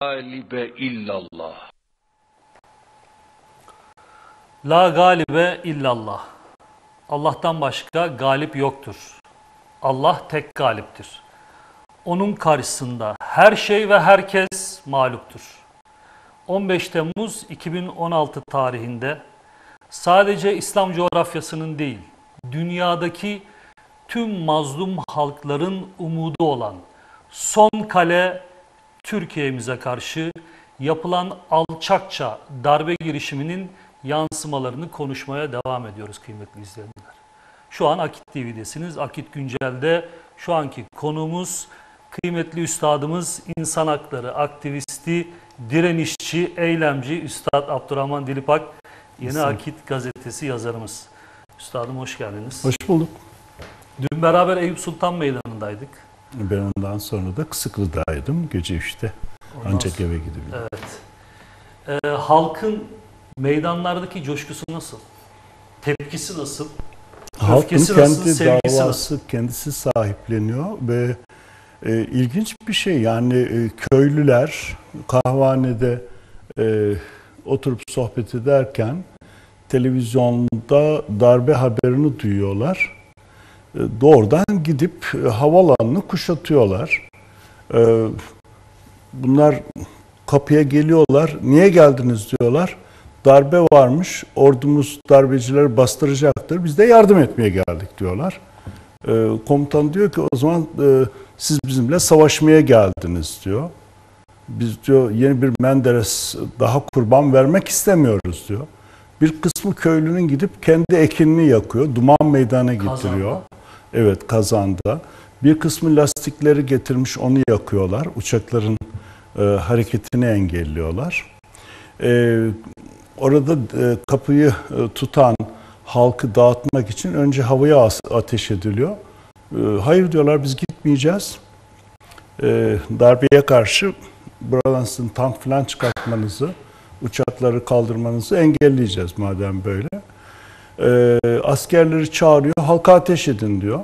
galibe illallah. La galibe illallah. Allah'tan başka galip yoktur. Allah tek galiptir. Onun karşısında her şey ve herkes mağluptur. 15 Temmuz 2016 tarihinde sadece İslam coğrafyasının değil, dünyadaki tüm mazlum halkların umudu olan son kale Türkiye'mize karşı yapılan alçakça darbe girişiminin yansımalarını konuşmaya devam ediyoruz kıymetli izleyenler. Şu an Akit TV'desiniz. Akit Güncel'de şu anki konuğumuz kıymetli üstadımız, insan hakları aktivisti, direnişçi, eylemci Üstad Abdurrahman Dilipak, Yeni Akit gazetesi yazarımız. Üstadım hoş geldiniz. Hoş bulduk. Dün beraber Eyüp Sultan Meydanı'ndaydık. Ben ondan sonra da Kısıklı'daydım gece 3'te. Ancak eve gidebildim. Evet. Halkın meydanlardaki coşkusu nasıl? Tepkisi nasıl? Halkın kendi davası kendisi sahipleniyor ve ilginç bir şey yani köylüler kahvanede oturup sohbet ederken televizyonda darbe haberini duyuyorlar. Doğrudan gidip havaalanını kuşatıyorlar. Bunlar kapıya geliyorlar. Niye geldiniz diyorlar. Darbe varmış. Ordumuz darbecileri bastıracaktır. Biz de yardım etmeye geldik diyorlar. Komutan diyor ki o zaman siz bizimle savaşmaya geldiniz diyor. Biz diyor yeni bir Menderes daha kurban vermek istemiyoruz diyor. Bir kısmı köylünün gidip kendi ekinini yakıyor. Duman meydana getiriyor. Kazanda. Evet kazanda. Bir kısmı lastikleri getirmiş onu yakıyorlar. Uçakların hareketini engelliyorlar. Orada kapıyı tutan halkı dağıtmak için önce havaya ateş ediliyor. Hayır diyorlar biz gitmeyeceğiz. Darbeye karşı buradan sizin tank falan çıkartmanızı, uçakları kaldırmanızı engelleyeceğiz madem böyle. Askerleri çağırıyor, halka ateş edin diyor.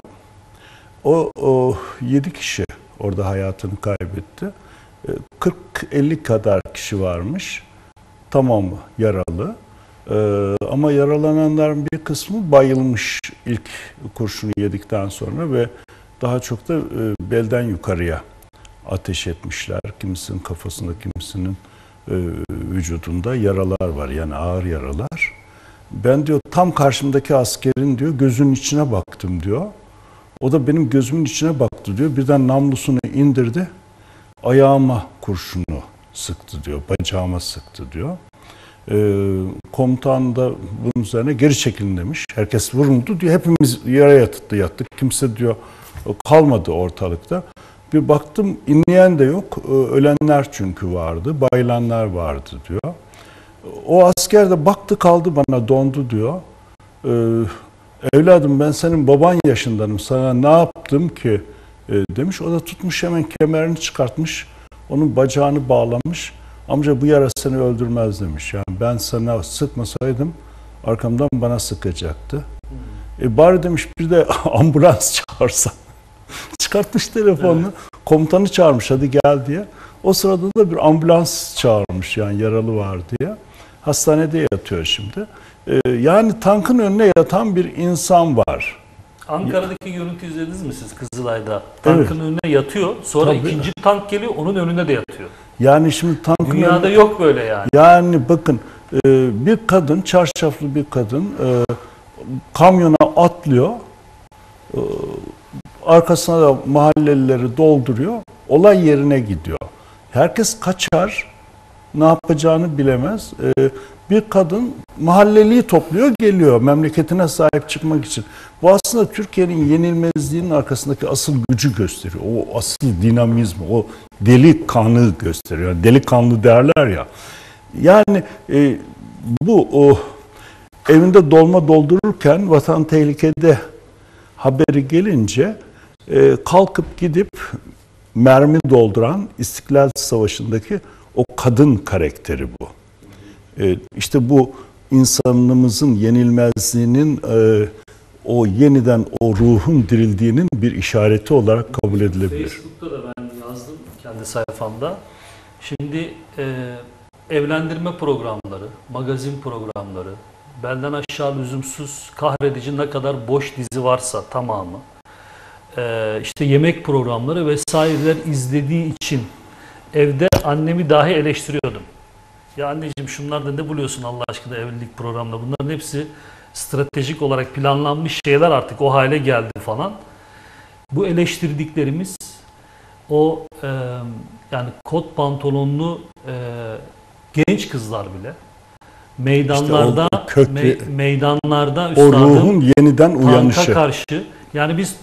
O 7 kişi orada hayatını kaybetti. 40-50 kadar kişi varmış. Tamamı yaralı. Ama yaralananların bir kısmı bayılmış ilk kurşunu yedikten sonra ve daha çok da belden yukarıya ateş etmişler. Kimisinin kafasında, kimisinin vücudunda yaralar var yani ağır yaralar. Ben diyor tam karşımdaki askerin diyor gözünün içine baktım diyor. O da benim gözümün içine baktı diyor. Birden namlusunu indirdi. Ayağıma kurşunu sıktı diyor. Bacağıma sıktı diyor. Komutan da bunun üzerine geri çekilin demiş. Herkes vuruldu diyor. Hepimiz yere yattık. Kimse diyor kalmadı ortalıkta. Bir baktım inleyen de yok. Ölenler çünkü vardı. Bayılanlar vardı diyor. O asker de baktı kaldı bana dondu diyor. Evladım ben senin baban yaşındanım. Sana ne yaptım ki demiş. O da tutmuş hemen kemerini çıkartmış. Onun bacağını bağlamış. Amca bu yara seni öldürmez demiş. Yani ben sana sıkmasaydım arkamdan bana sıkacaktı. Bari demiş bir de ambulans çağırsan. Çıkartmış telefonunu. Evet. Komutanı çağırmış hadi gel diye. O sırada da bir ambulans çağırmış yani yaralı var diye. Hastanede yatıyor şimdi. Yani tankın önüne yatan bir insan var. Ankara'daki görüntü izlediniz mi siz Kızılay'da? Tankın evet. önüne yatıyor. Sonra tabii. ikinci tank geliyor onun önüne de yatıyor. Yani şimdi tankın dünyada önüne... yok böyle yani. Yani bakın bir kadın çarşaflı bir kadın kamyona atlıyor. Arkasına da mahallelileri dolduruyor. Olay yerine gidiyor. Herkes kaçar. Ne yapacağını bilemez. Bir kadın mahalleliyi topluyor geliyor memleketine sahip çıkmak için. Bu aslında Türkiye'nin yenilmezliğinin arkasındaki asıl gücü gösteriyor. O asıl dinamizmi, o delikanlı gösteriyor. Delikanlı derler ya. Yani bu evinde dolma doldururken vatan tehlikede haberi gelince kalkıp gidip mermi dolduran İstiklal Savaşı'ndaki o kadın karakteri bu. İşte bu insanlığımızın yenilmezliğinin o yeniden o ruhun dirildiğinin bir işareti olarak kabul edilebilir. Facebook'ta da ben yazdım kendi sayfamda. Şimdi evlendirme programları, magazin programları, belden aşağı lüzumsuz, kahredici ne kadar boş dizi varsa tamamı, işte yemek programları vesaireler izlediği için evde annemi dahi eleştiriyordum. Ya anneciğim şunlarda ne buluyorsun Allah aşkına evlilik programında? Bunların hepsi stratejik olarak planlanmış şeyler, artık o hale geldi falan. Bu eleştirdiklerimiz o yani kot pantolonlu genç kızlar bile meydanlarda işte meydanlarda üstadım, o ruhun yeniden uyanışı. Karşı yani biz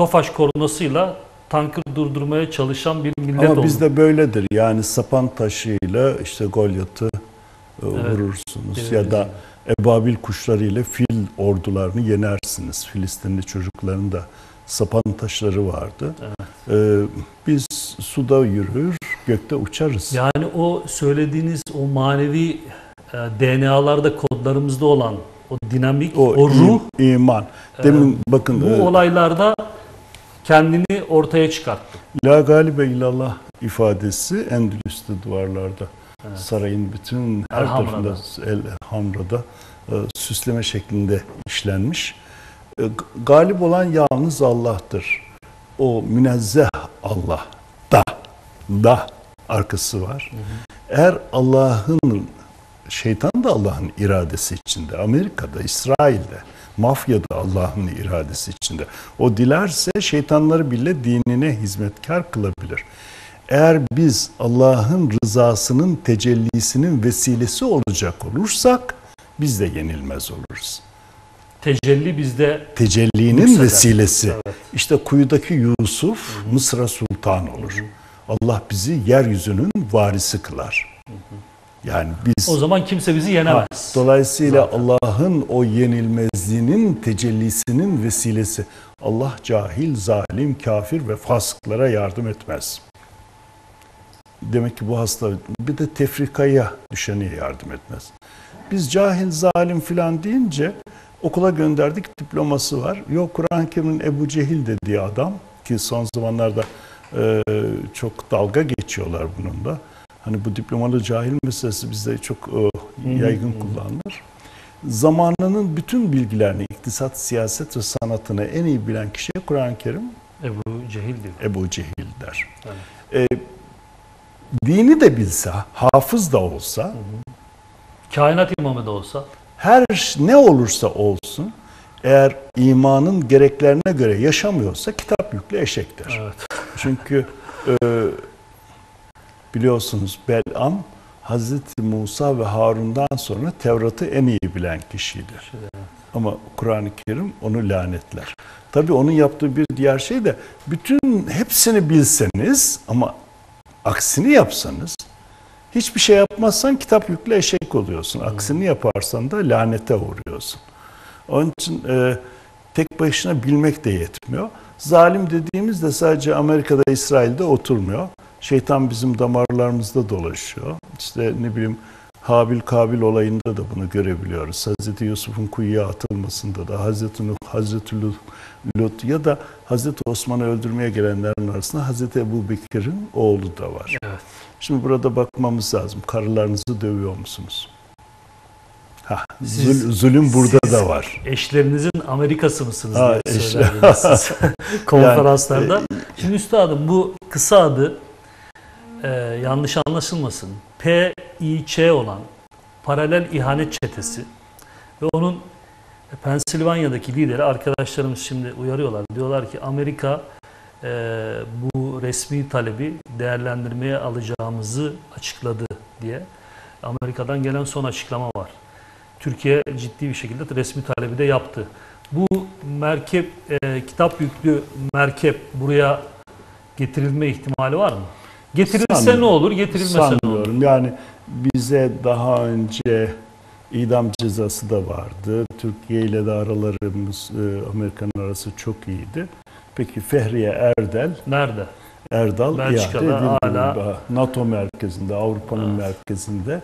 Tofaş kornasıyla tankı durdurmaya çalışan bir millet olduk. Ama bizde böyledir. Yani sapan taşıyla işte Golyat'ı vurursunuz ya da ebabil kuşlarıyla fil ordularını yenersiniz. Filistinli çocukların da sapan taşları vardı. Evet. Biz suda yürür, gökte uçarız. Yani o söylediğiniz o manevi DNA'larda, kodlarımızda olan o dinamik, o ruh, iman. Demin bakın bu olaylarda kendini ortaya çıkarttı. La galibe illallah ifadesi Endülüs'te duvarlarda. Evet. Sarayın bütün her tarafında, Elhamra'da süsleme şeklinde işlenmiş. Galip olan yalnız Allah'tır. O münezzeh Allah da arkası var. Hı hı. Eğer Allah'ın, şeytan da Allah'ın iradesi içinde, Amerika'da, İsrail'de, mafyada Allah'ın iradesi içinde. O dilerse şeytanları bile dinine hizmetkar kılabilir. Eğer biz Allah'ın rızasının tecellisinin vesilesi olacak olursak biz de yenilmez oluruz. Tecelli bizde. Tecellinin Mısır'da vesilesi. Evet. İşte kuyudaki Yusuf, hı hı, Mısır'a sultan olur. Hı hı. Allah bizi yeryüzünün varisi kılar. Hı hı. Yani biz, o zaman kimse bizi yenemez. Ha, dolayısıyla Allah'ın o yenilmezliğinin tecellisinin vesilesi. Allah cahil, zalim, kafir ve fasıklara yardım etmez. Demek ki bu hasta bir de tefrikaya düşeni yardım etmez. Biz cahil, zalim filan deyince okula gönderdik, diploması var. Yok, Kur'an-ı Kerim'in Ebu Cehil dediği adam ki son zamanlarda çok dalga geçiyorlar bunun da. Hani bu diplomalı cahil meselesi bizde çok yaygın kullanılır. Zamanının bütün bilgilerini, iktisat, siyaset ve sanatını en iyi bilen kişi Kur'an-ı Kerim Ebu Cehil der. Evet. Dini de bilse, hafız da olsa, hı hı, kainat imamı da olsa, her ne olursa olsun, eğer imanın gereklerine göre yaşamıyorsa kitap yüklü eşektir. Evet. Çünkü biliyorsunuz Bel'am, Hazreti Musa ve Harun'dan sonra Tevrat'ı en iyi bilen kişidir. Evet. Ama Kur'an-ı Kerim onu lanetler. Tabii onun yaptığı bir diğer şey de, bütün hepsini bilseniz ama aksini yapsanız, hiçbir şey yapmazsan kitap yükle eşek oluyorsun. Aksini yaparsan da lanete uğruyorsun. Onun için tek başına bilmek de yetmiyor. Zalim dediğimiz de sadece Amerika'da, İsrail'de oturmuyor. Şeytan bizim damarlarımızda dolaşıyor. İşte ne bileyim Habil-Kabil olayında da bunu görebiliyoruz. Hazreti Yusuf'un kuyuya atılmasında da, Hazreti Nuh, Hazreti Lut ya da Hazreti Osman'ı öldürmeye gelenlerin arasında Hazreti Ebubekir'in oğlu da var. Evet. Şimdi burada bakmamız lazım. Karılarınızı dövüyor musunuz? Hah, zulüm burada da var. Eşlerinizin Amerikası mısınız diye söylerdiniz konferanslarda. Yani, şimdi üstadım bu kısa adı yanlış anlaşılmasın. PİÇ olan paralel ihanet çetesi ve onun Pensilvanya'daki lideri, arkadaşlarımız şimdi uyarıyorlar. Diyorlar ki Amerika bu resmi talebi değerlendirmeye alacağımızı açıkladı diye. Amerika'dan gelen son açıklama var. Türkiye ciddi bir şekilde resmi talebi de yaptı. Bu merkep, kitap yüklü merkep buraya getirilme ihtimali var mı? Getirilse sanmıyorum. Ne olur, getirilmese ne olur? Yani bize daha önce idam cezası da vardı. Türkiye ile de aralarımız, Amerika'nın arası çok iyiydi. Peki Fehriye Erdel nerede? Erdal Belçika'da hala. NATO merkezinde, Avrupa'nın merkezinde,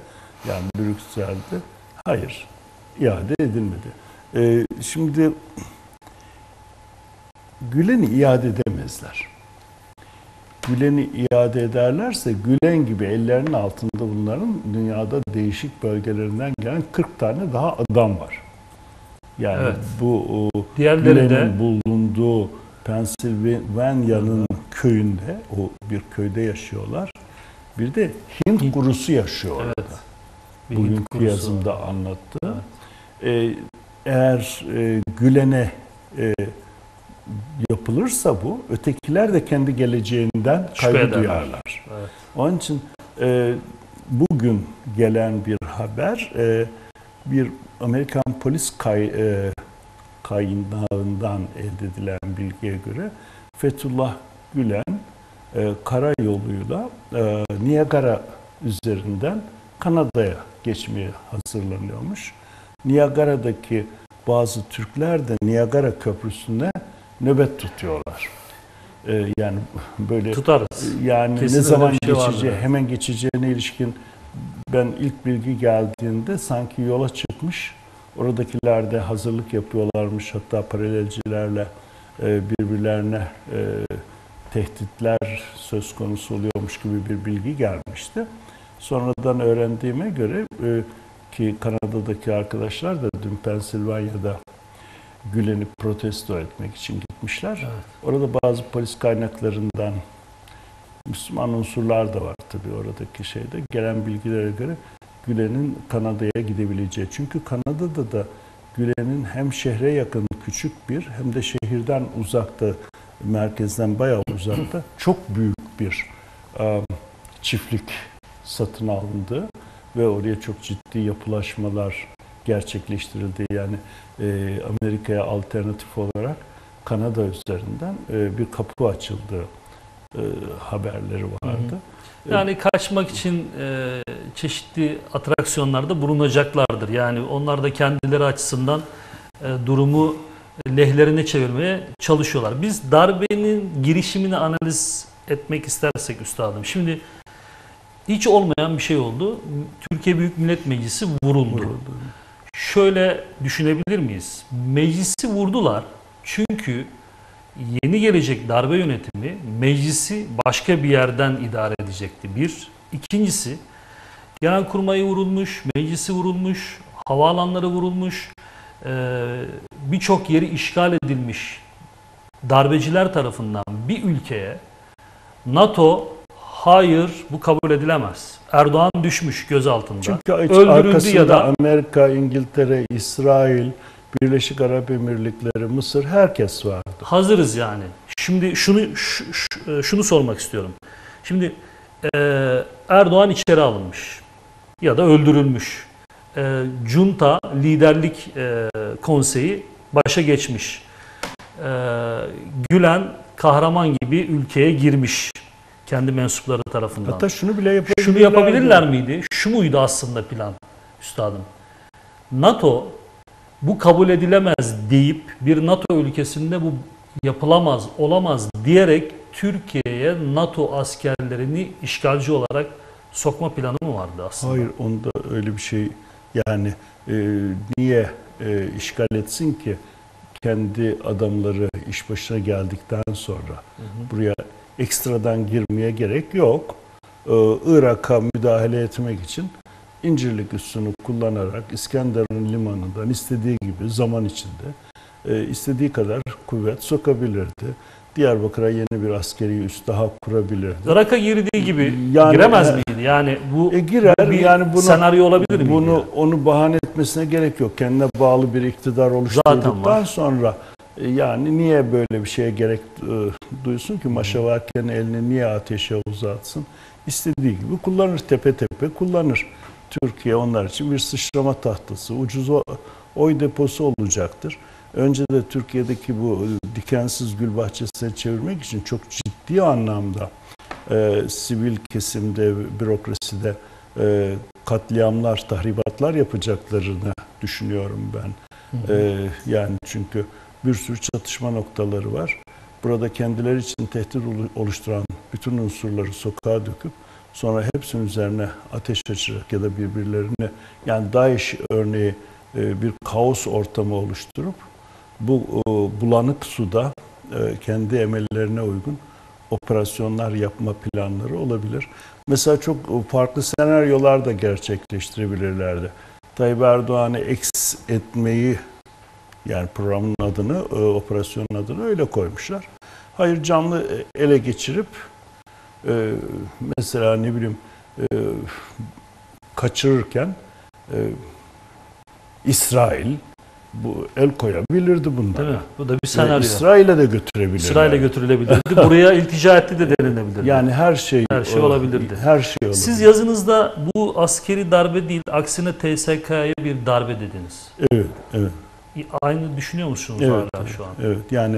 yani Brüksel'de. Hayır, iade edilmedi. Şimdi Gülen'i iade edemezler. Gülen'i iade ederlerse Gülen gibi ellerinin altında bunların dünyada değişik bölgelerinden gelen 40 tane daha adam var. Yani evet. Bu Gülen'in de bulunduğu Pennsylvania'nın köyünde, o bir köyde yaşıyorlar. Bir de Hint kurusu yaşıyor orada. Evet. Bugünkü yazımda anlattı. Evet. Eğer Gülen'e yapılırsa bu, ötekiler de kendi geleceğinden kaygı duyarlar. Evet. Onun için bugün gelen bir haber, bir Amerikan polis kaynağından elde edilen bilgiye göre Fethullah Gülen karayoluyla Niagara üzerinden Kanada'ya geçmeye hazırlanıyormuş. Niagara'daki bazı Türkler de Niagara Köprüsü'ne nöbet tutuyorlar. Yani böyle tutarız. Yani kesin ne zaman şey geçeceği, hemen geçeceğine ilişkin ben ilk bilgi geldiğinde sanki yola çıkmış, oradakiler de hazırlık yapıyorlarmış, hatta paralelcilerle birbirlerine tehditler söz konusu oluyormuş gibi bir bilgi gelmişti. Sonradan öğrendiğime göre ki Kanada'daki arkadaşlar da dün Pensilvanya'da Gülen'i protesto etmek için gitmişler. Evet. Orada bazı polis kaynaklarından Müslüman unsurlar da var tabii oradaki şeyde. Gelen bilgilere göre Gülen'in Kanada'ya gidebileceği. Çünkü Kanada'da da Gülen'in hem şehre yakın küçük bir hem de şehirden uzakta, merkezden bayağı uzakta çok büyük bir çiftlik satın alındı ve oraya çok ciddi yapılaşmalar gerçekleştirildi. Yani Amerika'ya alternatif olarak Kanada üzerinden bir kapı açıldı haberleri vardı. Yani kaçmak için çeşitli atraksiyonlarda bulunacaklardır. Yani onlar da kendileri açısından durumu lehlerine çevirmeye çalışıyorlar. Biz darbenin girişimini analiz etmek istersek üstadım. Şimdi hiç olmayan bir şey oldu. Türkiye Büyük Millet Meclisi vuruldu. Şöyle düşünebilir miyiz? Meclisi vurdular çünkü yeni gelecek darbe yönetimi meclisi başka bir yerden idare edecekti. Bir. İkincisi, Genelkurmay'ı vurulmuş, meclisi vurulmuş, havaalanları vurulmuş, birçok yeri işgal edilmiş darbeciler tarafından bir ülkeye NATO hayır bu kabul edilemez. Erdoğan düşmüş gözaltında. Çünkü öldürüldü ya da Amerika, İngiltere, İsrail, Birleşik Arap Emirlikleri, Mısır herkes vardı. Hazırız yani. Şimdi şunu sormak istiyorum. Şimdi Erdoğan içeri alınmış ya da öldürülmüş. Junta liderlik konseyi başa geçmiş. Gülen kahraman gibi ülkeye girmiş. Kendi mensupları tarafından. Hatta şunu bile yapabilirler, miydi? Şu muydu aslında plan üstadım? NATO bu kabul edilemez deyip bir NATO ülkesinde bu yapılamaz, olamaz diyerek Türkiye'ye NATO askerlerini işgalci olarak sokma planı mı vardı aslında? Hayır, onda öyle bir şey yani niye işgal etsin ki kendi adamları iş başına geldikten sonra buraya ekstradan girmeye gerek yok. Irak'a müdahale etmek için İncirlik üssünü kullanarak İskenderun limanından istediği gibi zaman içinde istediği kadar kuvvet sokabilirdi. Diyarbakır'a yeni bir askeri üs daha kurabilirdi. Irak'a girdiği gibi yani, giremez miydi? Yani bu girer, yani bunu, senaryo olabilir miydi? Bunu, onu bahane etmesine gerek yok. Kendine bağlı bir iktidar oluşturduktan sonra yani niye böyle bir şeye gerek duysun ki? Maşavaki'nin elini niye ateşe uzatsın? İstediği gibi kullanır, tepe tepe kullanır. Türkiye onlar için bir sıçrama tahtası, ucuz oy deposu olacaktır. Önce de Türkiye'deki bu dikensiz gül bahçesine çevirmek için çok ciddi anlamda sivil kesimde, bürokraside katliamlar, tahribatlar yapacaklarını düşünüyorum ben. Yani çünkü bir sürü çatışma noktaları var. Burada kendileri için tehdit oluşturan bütün unsurları sokağa döküp sonra hepsinin üzerine ateş açarak ya da birbirlerine yani DAEŞ örneği bir kaos ortamı oluşturup bu bulanık suda kendi emellerine uygun operasyonlar yapma planları olabilir. Mesela çok farklı senaryolar da gerçekleştirebilirlerdi. Tayyip Erdoğan'ı eks etmeyi, yani programın adını, operasyonun adını öyle koymuşlar. Hayır, canlı ele geçirip mesela ne bileyim kaçırırken İsrail bu el koyabilirdi bundan. Evet, bu da bir senaryo. Yani İsrail'e de götürebilirdi. İsrail'e götürebilirdi. Buraya iltica etti de denilebilirdi. Yani her şey olabilirdi. Her şey olabilirdi. Siz yazınızda bu askeri darbe değil, aksine TSK'ya bir darbe dediniz. Evet, evet. Aynı düşünüyor musunuz hala şu an? Evet, yani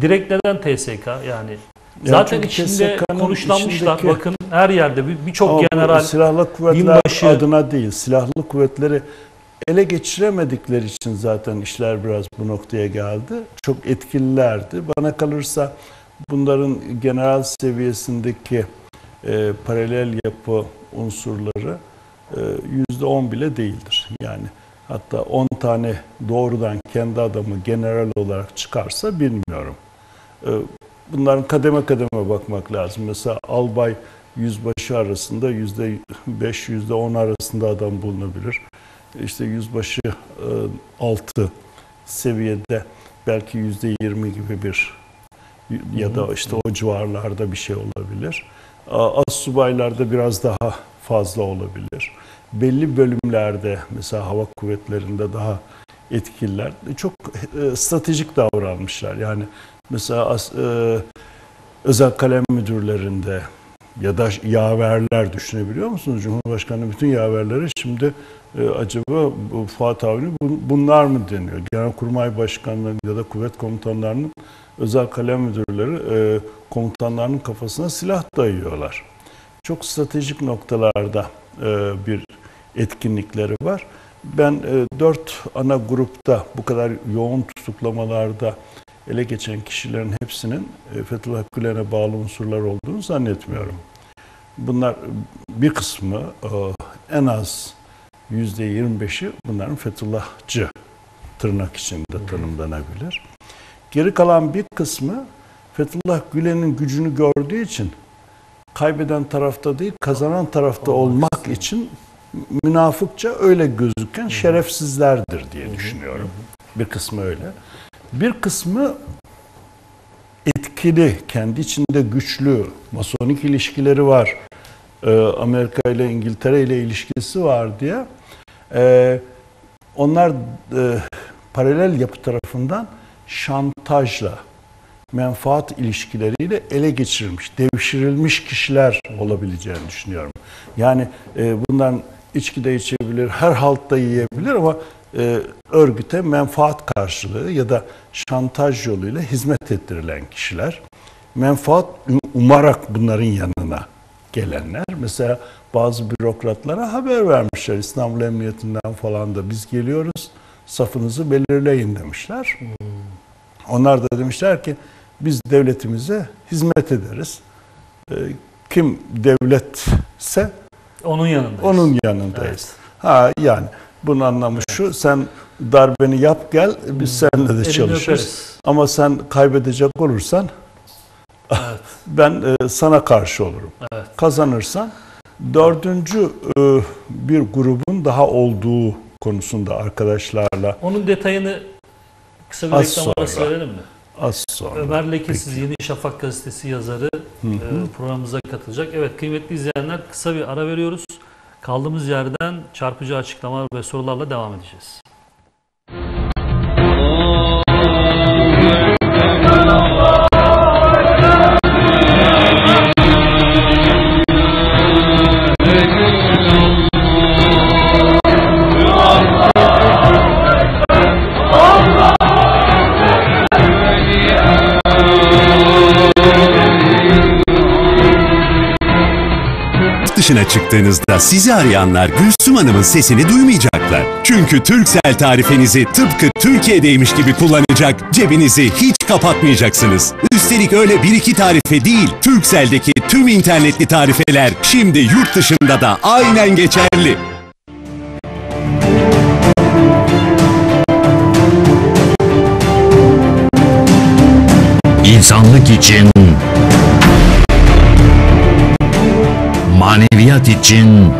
direkt neden TSK? Yani zaten içinde konuşlanmışlar. Bakın her yerde birçok general, silahlı kuvvetler binbaşı adına değil, silahlı kuvvetleri ele geçiremedikleri için zaten işler biraz bu noktaya geldi. Çok etkililerdi. Bana kalırsa bunların general seviyesindeki paralel yapı unsurları %10 bile değildir. Yani hatta 10 tane doğrudan kendi adamı general olarak çıkarsa bilmiyorum. Bunların kademe kademe bakmak lazım. Mesela albay yüzbaşı arasında %5, %10 arasında adam bulunabilir. İşte yüzbaşı altı seviyede belki %20 gibi bir ya da işte o civarlarda bir şey olabilir. Astsubaylarda biraz daha fazla olabilir. Belli bölümlerde mesela hava kuvvetlerinde daha etkililer. Çok stratejik davranmışlar. Yani mesela özel kalem müdürlerinde ya da yaverler, düşünebiliyor musunuz? Cumhurbaşkanı bütün yaverleri şimdi acaba Fuat Avni bunlar mı deniyor? Genelkurmay başkanlarının ya da kuvvet komutanlarının özel kalem müdürleri komutanlarının kafasına silah dayıyorlar. Çok stratejik noktalarda bir etkinlikleri var. Ben 4 ana grupta bu kadar yoğun tutuklamalarda ele geçen kişilerin hepsinin Fethullah Gülen'e bağlı unsurlar olduğunu zannetmiyorum. Bunlar bir kısmı, en az %25'i bunların Fethullahçı, tırnak içinde tanımlanabilir. Geri kalan bir kısmı Fethullah Gülen'in gücünü gördüğü için kaybeden tarafta değil, kazanan tarafta olmak için münafıkça öyle gözüken şerefsizlerdir diye düşünüyorum. Bir kısmı öyle. Bir kısmı etkili, kendi içinde güçlü, masonik ilişkileri var, Amerika ile İngiltere ile ilişkisi var diye onlar paralel yapı tarafından şantajla, menfaat ilişkileriyle ele geçirilmiş, devşirilmiş kişiler olabileceğini düşünüyorum. Yani bundan içki de içebilir, her halt da yiyebilir ama örgüte menfaat karşılığı ya da şantaj yoluyla hizmet ettirilen kişiler, menfaat umarak bunların yanına gelenler. Mesela bazı bürokratlara haber vermişler, İstanbul Emniyetinden falan da, biz geliyoruz, safınızı belirleyin demişler. Onlar da demişler ki biz devletimize hizmet ederiz. Kim devletse onun yanındayız. Evet. Ha, yani bunun anlamı şu: sen darbeni yap gel, biz seninle de çalışırız. Ama sen kaybedecek olursan ben sana karşı olurum. Evet. Kazanırsan, dördüncü bir grubun daha olduğu konusunda arkadaşlarla. Onun detayını kısa bir reklam arası verelim mi? Az sonra. Ömer Lekesiz, Yeni Şafak gazetesi yazarı, programımıza katılacak. Evet, kıymetli izleyenler, kısa bir ara veriyoruz. Kaldığımız yerden çarpıcı açıklamalar ve sorularla devam edeceğiz. Dışına çıktığınızda sizi arayanlar Gülsüm Hanım'ın sesini duymayacaklar. Çünkü Turkcell tarifenizi tıpkı Türkiye'deymiş gibi kullanacak, cebinizi hiç kapatmayacaksınız. Üstelik öyle bir iki tarife değil, Turkcell'deki tüm internetli tarifeler şimdi yurt dışında da aynen geçerli. İnsanlık için maneviyat için,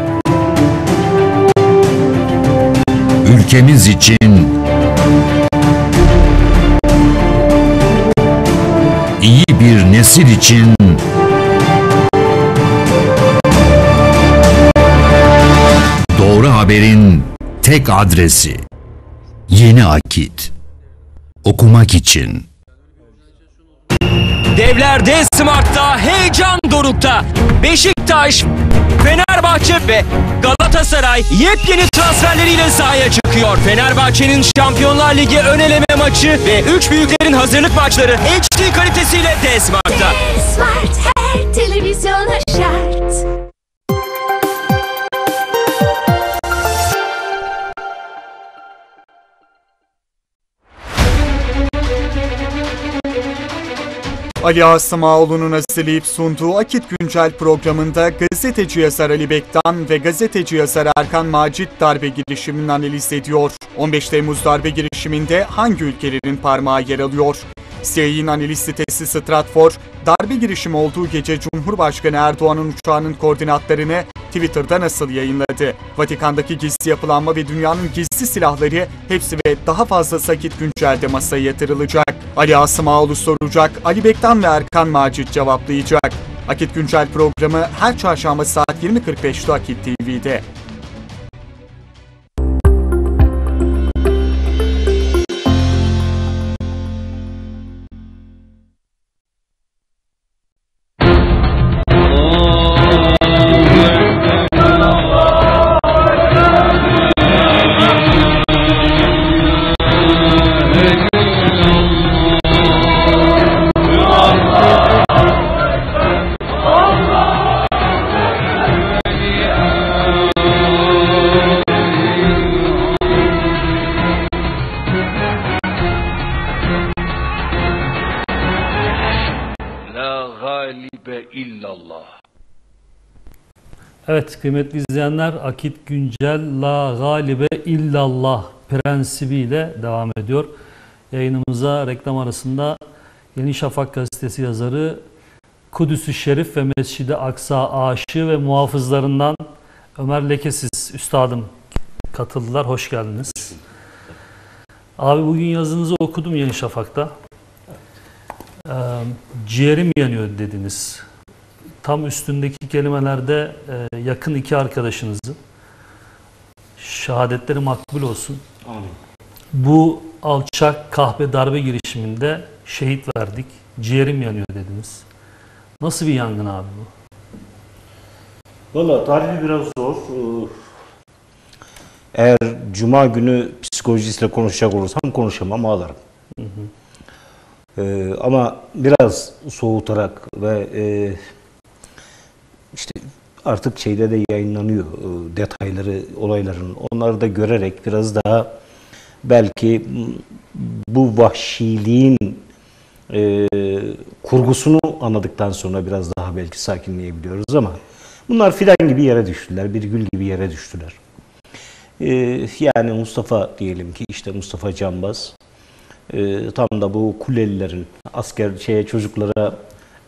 ülkemiz için iyi bir nesil için doğru haberin tek adresi Yeni Akit. Okumak için. Devlerde, Smart'ta, heyecan dorukta. Beşiktaş, Fenerbahçe ve Galatasaray yepyeni transferleriyle sahaya çıkıyor. Fenerbahçe'nin Şampiyonlar Ligi ön eleme maçı ve 3 büyüklerin hazırlık maçları HD kalitesiyle D Smart'ta. D Smart her televizyona şart. Ali Asımaoğlu'nun hazırlayıp sunduğu Akit Güncel programında gazeteci yazar Ali Bektan ve gazeteci yazar Erkan Macit darbe girişimini analiz ediyor. 15 Temmuz darbe girişiminde hangi ülkelerin parmağı yer alıyor? CIA'nin analiz sitesi Stratfor, darbe girişimi olduğu gece Cumhurbaşkanı Erdoğan'ın uçağının koordinatlarını Twitter'da nasıl yayınladı? Vatikan'daki gizli yapılanma ve dünyanın gizli silahları, hepsi ve daha fazlası Akit Güncel'de masaya yatırılacak. Ali Asımaoğlu soracak, Ali Bektan ve Erkan Macit cevaplayacak. Akit Güncel programı her çarşamba saat 20.45'te Akit TV'de. Evet kıymetli izleyenler, Akit Güncel La Galibe İllallah prensibiyle devam ediyor. Yayınımıza reklam arasında Yeni Şafak gazetesi yazarı Kudüs-ü Şerif ve Mescid-i Aksa aşığı ve muhafızlarından Ömer Lekesiz üstadım katıldılar. Hoş geldiniz. Abi bugün yazınızı okudum Yeni Şafak'ta. Ciğerim yanıyor dediniz. Tam üstündeki kelimelerde yakın iki arkadaşınızı, şehadetleri makbul olsun. Amin. Bu alçak kahpe darbe girişiminde şehit verdik, ciğerim yanıyor dediniz. Nasıl bir yangın abi bu? Valla tarifi biraz zor. Eğer cuma günü psikolojisiyle konuşacak olursam konuşamam, ağlarım. Hı hı. Ama biraz soğutarak ve... İşte artık şeyde de yayınlanıyor detayları, olayların. Onları da görerek biraz daha belki bu vahşiliğin kurgusunu anladıktan sonra biraz daha belki sakinleyebiliyoruz ama bunlar fidan gibi yere düştüler, bir gül gibi yere düştüler. Yani Mustafa diyelim ki işte Mustafa Canbaz tam da bu Kulelilerin asker şeye çocuklara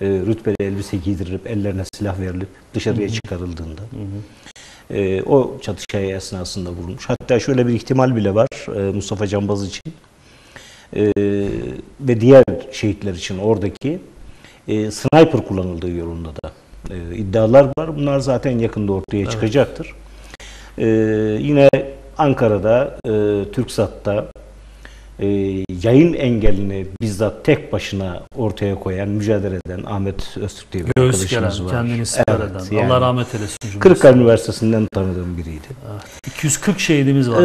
rütbeli elbise giydirilip, ellerine silah verilip dışarıya çıkarıldığında o çatışmaya esnasında vurulmuş. Hatta şöyle bir ihtimal bile var Mustafa Canbaz için ve diğer şehitler için oradaki sniper kullanıldığı yolunda da iddialar var. Bunlar zaten yakında ortaya çıkacaktır. Yine Ankara'da, TürkSat'ta yayın engelini bizzat tek başına ortaya koyan, mücadele eden Ahmet Öztürk diye bir arkadaşımız var. Kendini siper eden. Yani Allah rahmet eylesin. Kırıkkale Üniversitesi'nden tanıdığım biriydi. Evet. 240 şehidimiz var.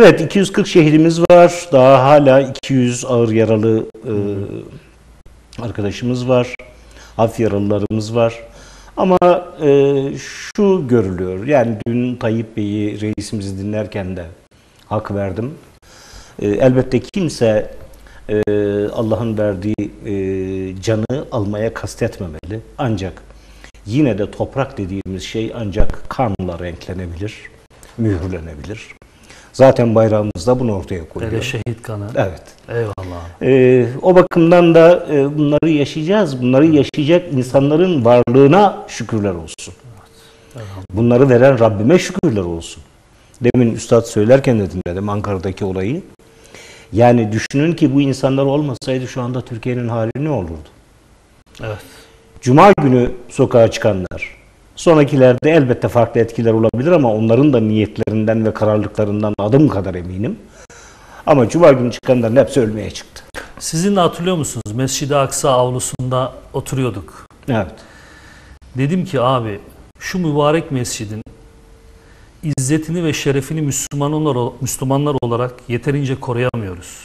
Evet, 240 şehidimiz var. Daha hala 200 ağır yaralı arkadaşımız var. Hafif yaralılarımız var. Ama şu görülüyor. Yani dün Tayyip Bey'i, reisimizi dinlerken de hak verdim. Elbette kimse Allah'ın verdiği canı almaya kastetmemeli. Ancak yine de toprak dediğimiz şey ancak kanla renklenebilir, mühürlenebilir. Zaten bayrağımız da bunu ortaya koyuyor. Evet, şehit kanı. Evet. Eyvallah. O bakımdan da bunları yaşayacağız. Bunları yaşayacak insanların varlığına şükürler olsun. Evet. Bunları veren Rabbime şükürler olsun. Demin Üstad söylerken de dinledim Ankara'daki olayı. Yani düşünün ki bu insanlar olmasaydı şu anda Türkiye'nin hali ne olurdu? Evet. Cuma günü sokağa çıkanlar. Sonrakilerde elbette farklı etkiler olabilir ama onların da niyetlerinden ve kararlılıklarından adım kadar eminim. Ama Cuma günü çıkanların hepsi ölmeye çıktı. Sizin de hatırlıyor musunuz? Mescid-i Aksa avlusunda oturuyorduk. Evet. Dedim ki abi şu mübarek mescidin İzzetini ve şerefini Müslümanlar olarak yeterince koruyamıyoruz.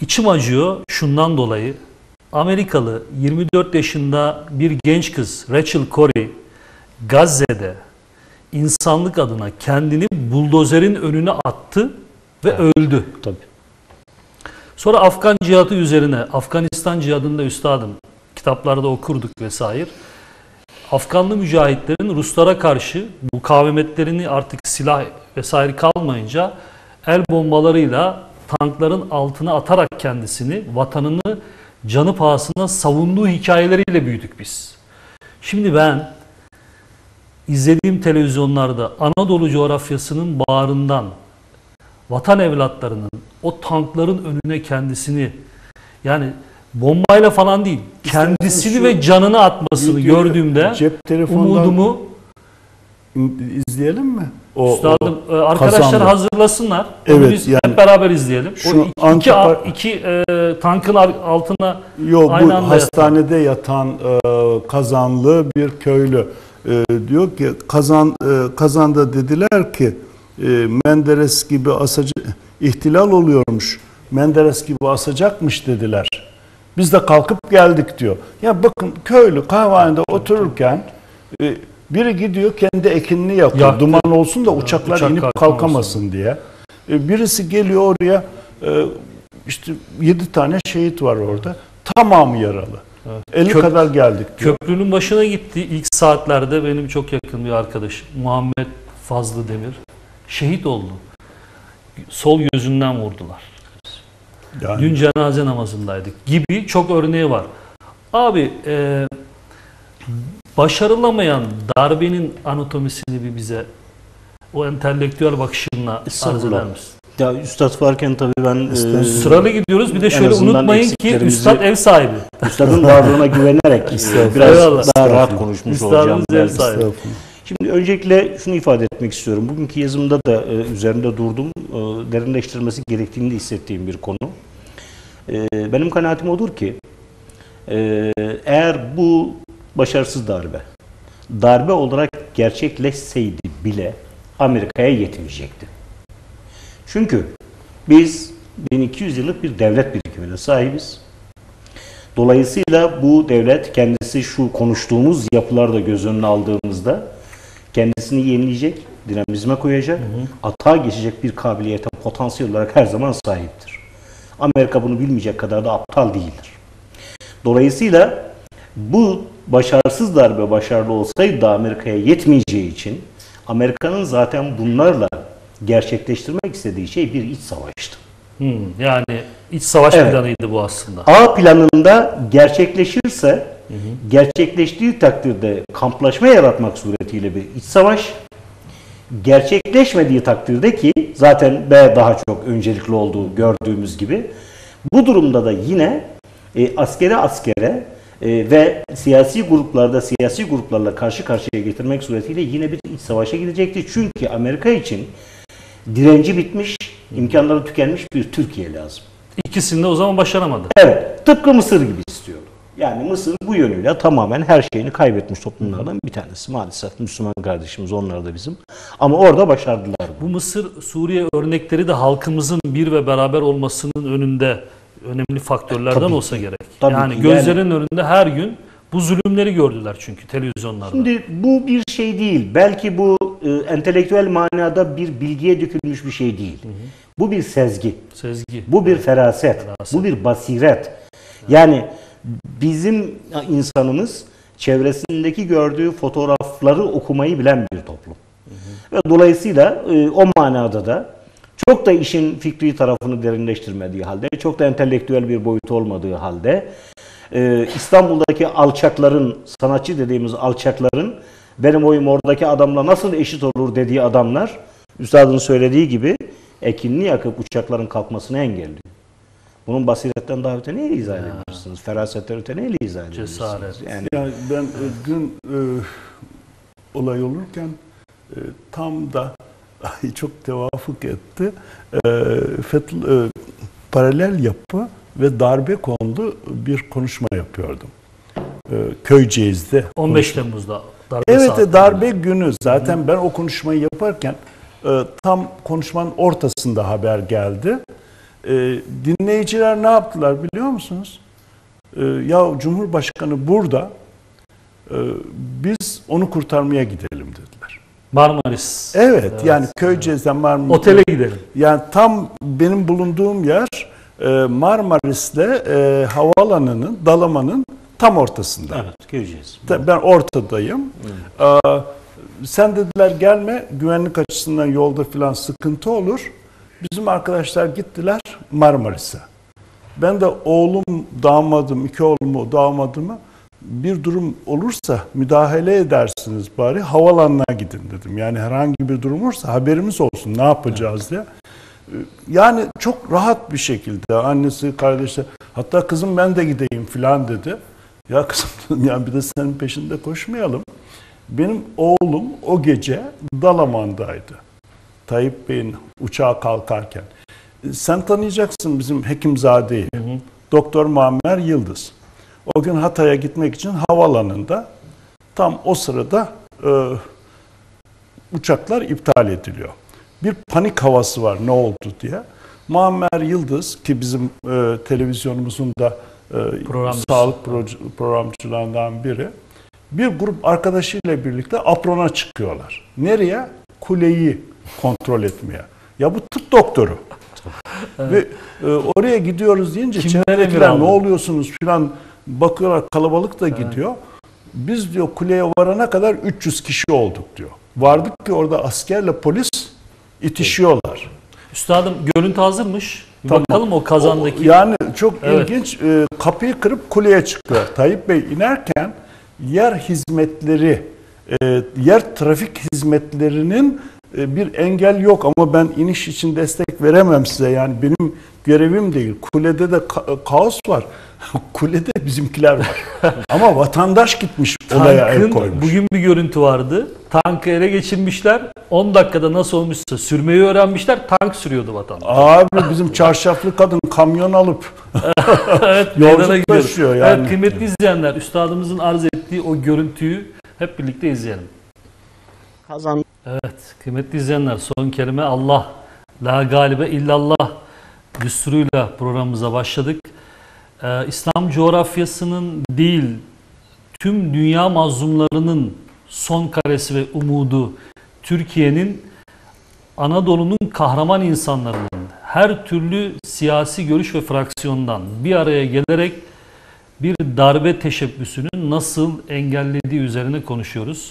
İçim acıyor şundan dolayı. Amerikalı 24 yaşında bir genç kız Rachel Corrie Gazze'de insanlık adına kendini buldozerin önüne attı ve öldü. Tabii. Sonra Afgan cihadı üzerine, Afganistan cihadında üstadım kitaplarda okurduk vesaire. Afganlı mücahitlerin Ruslara karşı mukavemetlerini artık silah vesaire kalmayınca el bombalarıyla tankların altına atarak kendisini, vatanını canı pahasına savunduğu hikayeleriyle büyüdük biz. Şimdi ben izlediğim televizyonlarda Anadolu coğrafyasının bağrından vatan evlatlarının o tankların önüne kendisini yani bombayla falan değil, kendisini ve canını atmasını gördüğümde cep telefondan umudumu izleyelim mi? Üstadım, arkadaşlar kazandı. Hazırlasınlar. Evet, biz yani, hep beraber izleyelim. Şu o iki tankın altına aynı anda hastanede yatan Kazanlı bir köylü diyor ki Kazan'da dediler ki Menderes gibi ihtilal oluyormuş. Menderes gibi asacakmış dediler. Biz de kalkıp geldik diyor. Ya bakın köylü kahvehanede otururken biri gidiyor kendi ekinini yakıyor. Duman olsun da uçaklar inip kalkamasın diye. Birisi geliyor oraya işte 7 tane şehit var orada. Tamamı yaralı. Evet. 50 kadar geldik diyor. Köprünün başına gitti ilk saatlerde benim çok yakın bir arkadaşım Muhammed Fazlı Demir şehit oldu. Sol gözünden vurdular. Yani. Dün cenaze namazındaydık gibi çok örneği var. Abi başarılamayan darbenin anatomisini bir bize o entelektüel bakışınla arz eder misin? Ya üstad varken tabii ben... sıralı gidiyoruz bir de şöyle unutmayın ki üstad ev sahibi. Üstadın varlığına güvenerek biraz daha rahat konuşmuş olacağım. Şimdi öncelikle şunu ifade etmek istiyorum. Bugünkü yazımda da üzerinde durdum. Derinleştirmesi gerektiğini de hissettiğim bir konu. Benim kanaatim odur ki eğer bu başarısız darbe olarak gerçekleşseydi bile Amerika'ya yetmeyecekti. Çünkü biz 1200 yıllık bir devlet birikimine sahibiz. Dolayısıyla bu devlet kendisi şu konuştuğumuz yapılarda göz önüne aldığımızda kendisini yenileyecek, dinamizme koyacak, atağa geçecek bir kabiliyete potansiyel olarak her zaman sahiptir. Amerika bunu bilmeyecek kadar da aptal değildir. Dolayısıyla bu başarısız darbe başarılı olsaydı da Amerika'ya yetmeyeceği için Amerika'nın zaten bunlarla gerçekleştirmek istediği şey bir iç savaştı. Yani iç savaş planıydı bu aslında. A planında gerçekleşirse gerçekleştiği takdirde kamplaşma yaratmak suretiyle bir iç savaş, gerçekleşmediği takdirde ki zaten B daha çok öncelikli olduğu gördüğümüz gibi bu durumda da yine askere ve siyasi gruplarla karşı karşıya getirmek suretiyle yine bir iç savaşa gidecekti. Çünkü Amerika için direnci bitmiş, imkanları tükenmiş bir Türkiye lazım. İkisini de o zaman başaramadı. Evet, tıpkı Mısır gibi istiyordu. Yani Mısır bu yönüyle tamamen her şeyini kaybetmiş toplumlardan bir tanesi. Maalesef Müslüman kardeşimiz onlar da bizim. Ama orada başardılar. Bu Mısır, Suriye örnekleri de halkımızın bir ve beraber olmasının önünde önemli faktörlerden olsa gerek. Yani gözlerin önünde her gün bu zulümleri gördüler çünkü televizyonlarda. Şimdi bu bir şey değil. Belki bu entelektüel manada bir bilgiye dökülmüş bir şey değil. Bu bir sezgi. Bu bir feraset. Bu bir basiret. Yani bizim insanımız çevresindeki gördüğü fotoğrafları okumayı bilen bir toplum. Ve dolayısıyla o manada da Çok da işin fikri tarafını derinleştirmediği halde, çok da entelektüel bir boyutu olmadığı halde İstanbul'daki alçakların, sanatçı dediğimiz alçakların benim oyum oradaki adamla nasıl eşit olur dediği adamlar, üstadın söylediği gibi ekinini yakıp uçakların kalkmasını engelliyor. Bunun basiretten daha öte neyle izah edebilirsiniz? Ferasetten öte neyle izah edebilirsiniz? Cesaret. Yani ben dün olay olurken tam da çok tevafuk etti. Paralel yapı ve darbe konulu bir konuşma yapıyordum. Köyceğiz'de. 15 Temmuz'da. Darbe evet, darbe günü. Zaten ben o konuşmayı yaparken tam konuşmanın ortasında haber geldi. Dinleyiciler ne yaptılar biliyor musunuz? Ya Cumhurbaşkanı burada, biz onu kurtarmaya gidelim dediler. Marmaris. Evet, evet. Yani Köyceğiz'den Marmaris. Otele gidelim. Yani tam benim bulunduğum yer Marmaris'le havaalanının, Dalaman'ın tam ortasında. Evet, Köyceğiz. Ben ortadayım. Evet. Sen dediler gelme, güvenlik açısından yolda filan sıkıntı olur. Bizim arkadaşlar gittiler Marmaris'e. Ben de oğlum, damadım, iki oğlumu, damadımı bir durum olursa müdahale edersiniz bari havalanına gidin dedim. Yani herhangi bir durum olursa haberimiz olsun ne yapacağız diye. Yani çok rahat bir şekilde annesi, kardeşler, hatta kızım ben de gideyim filan dedi. Ya kızım dedim, yani bir de senin peşinde koşmayalım. Benim oğlum o gece Dalaman'daydı. Tayyip Bey'in uçağa kalkarken. Sen tanıyacaksın bizim Hekimzade'yi. Doktor Muammer Yıldız. O gün Hatay'a gitmek için havaalanında tam o sırada uçaklar iptal ediliyor. Bir panik havası var ne oldu diye. Muammer Yıldız ki bizim televizyonumuzun da sağlık programcılarından biri. Bir grup arkadaşıyla birlikte Apron'a çıkıyorlar. Nereye? Kuleyi kontrol etmeye. Ya bu tıp doktoru. Evet. Ve oraya gidiyoruz deyince çevredekiler ne oluyorsunuz filan bakıyorlar, kalabalık da gidiyor. Biz diyor kuleye varana kadar 300 kişi olduk diyor. Vardık ki orada askerle polis itişiyorlar. Üstadım görüntü hazırmış. Tamam. Bakalım o kazandaki. Yani çok ilginç. Kapıyı kırıp kuleye çıkıyor. Tayyip Bey inerken yer hizmetleri, yer trafik hizmetlerinin bir engel yok ama ben iniş için destek veremem size. Yani benim görevim değil. Kulede de kaos var. Kulede bizimkiler var. Ama vatandaş gitmiş olaya el koymuş. Bugün bir görüntü vardı. Tankı ele geçirmişler. 10 dakikada nasıl olmuşsa sürmeyi öğrenmişler. Tank sürüyordu vatandaş. Abi bizim çarşaflı kadın kamyon alıp evet, yolculuk taşıyor. Yani. Evet, kıymetli izleyenler, üstadımızın arz ettiği o görüntüyü hep birlikte izleyelim. Kazan. Evet, kıymetli izleyenler, son kelime Allah, la galibe illallah düsturuyla programımıza başladık. İslam coğrafyasının değil, tüm dünya mazlumlarının son karesi ve umudu, Türkiye'nin, Anadolu'nun kahraman insanlarının her türlü siyasi görüş ve fraksiyondan bir araya gelerek bir darbe teşebbüsünü nasıl engellediği üzerine konuşuyoruz.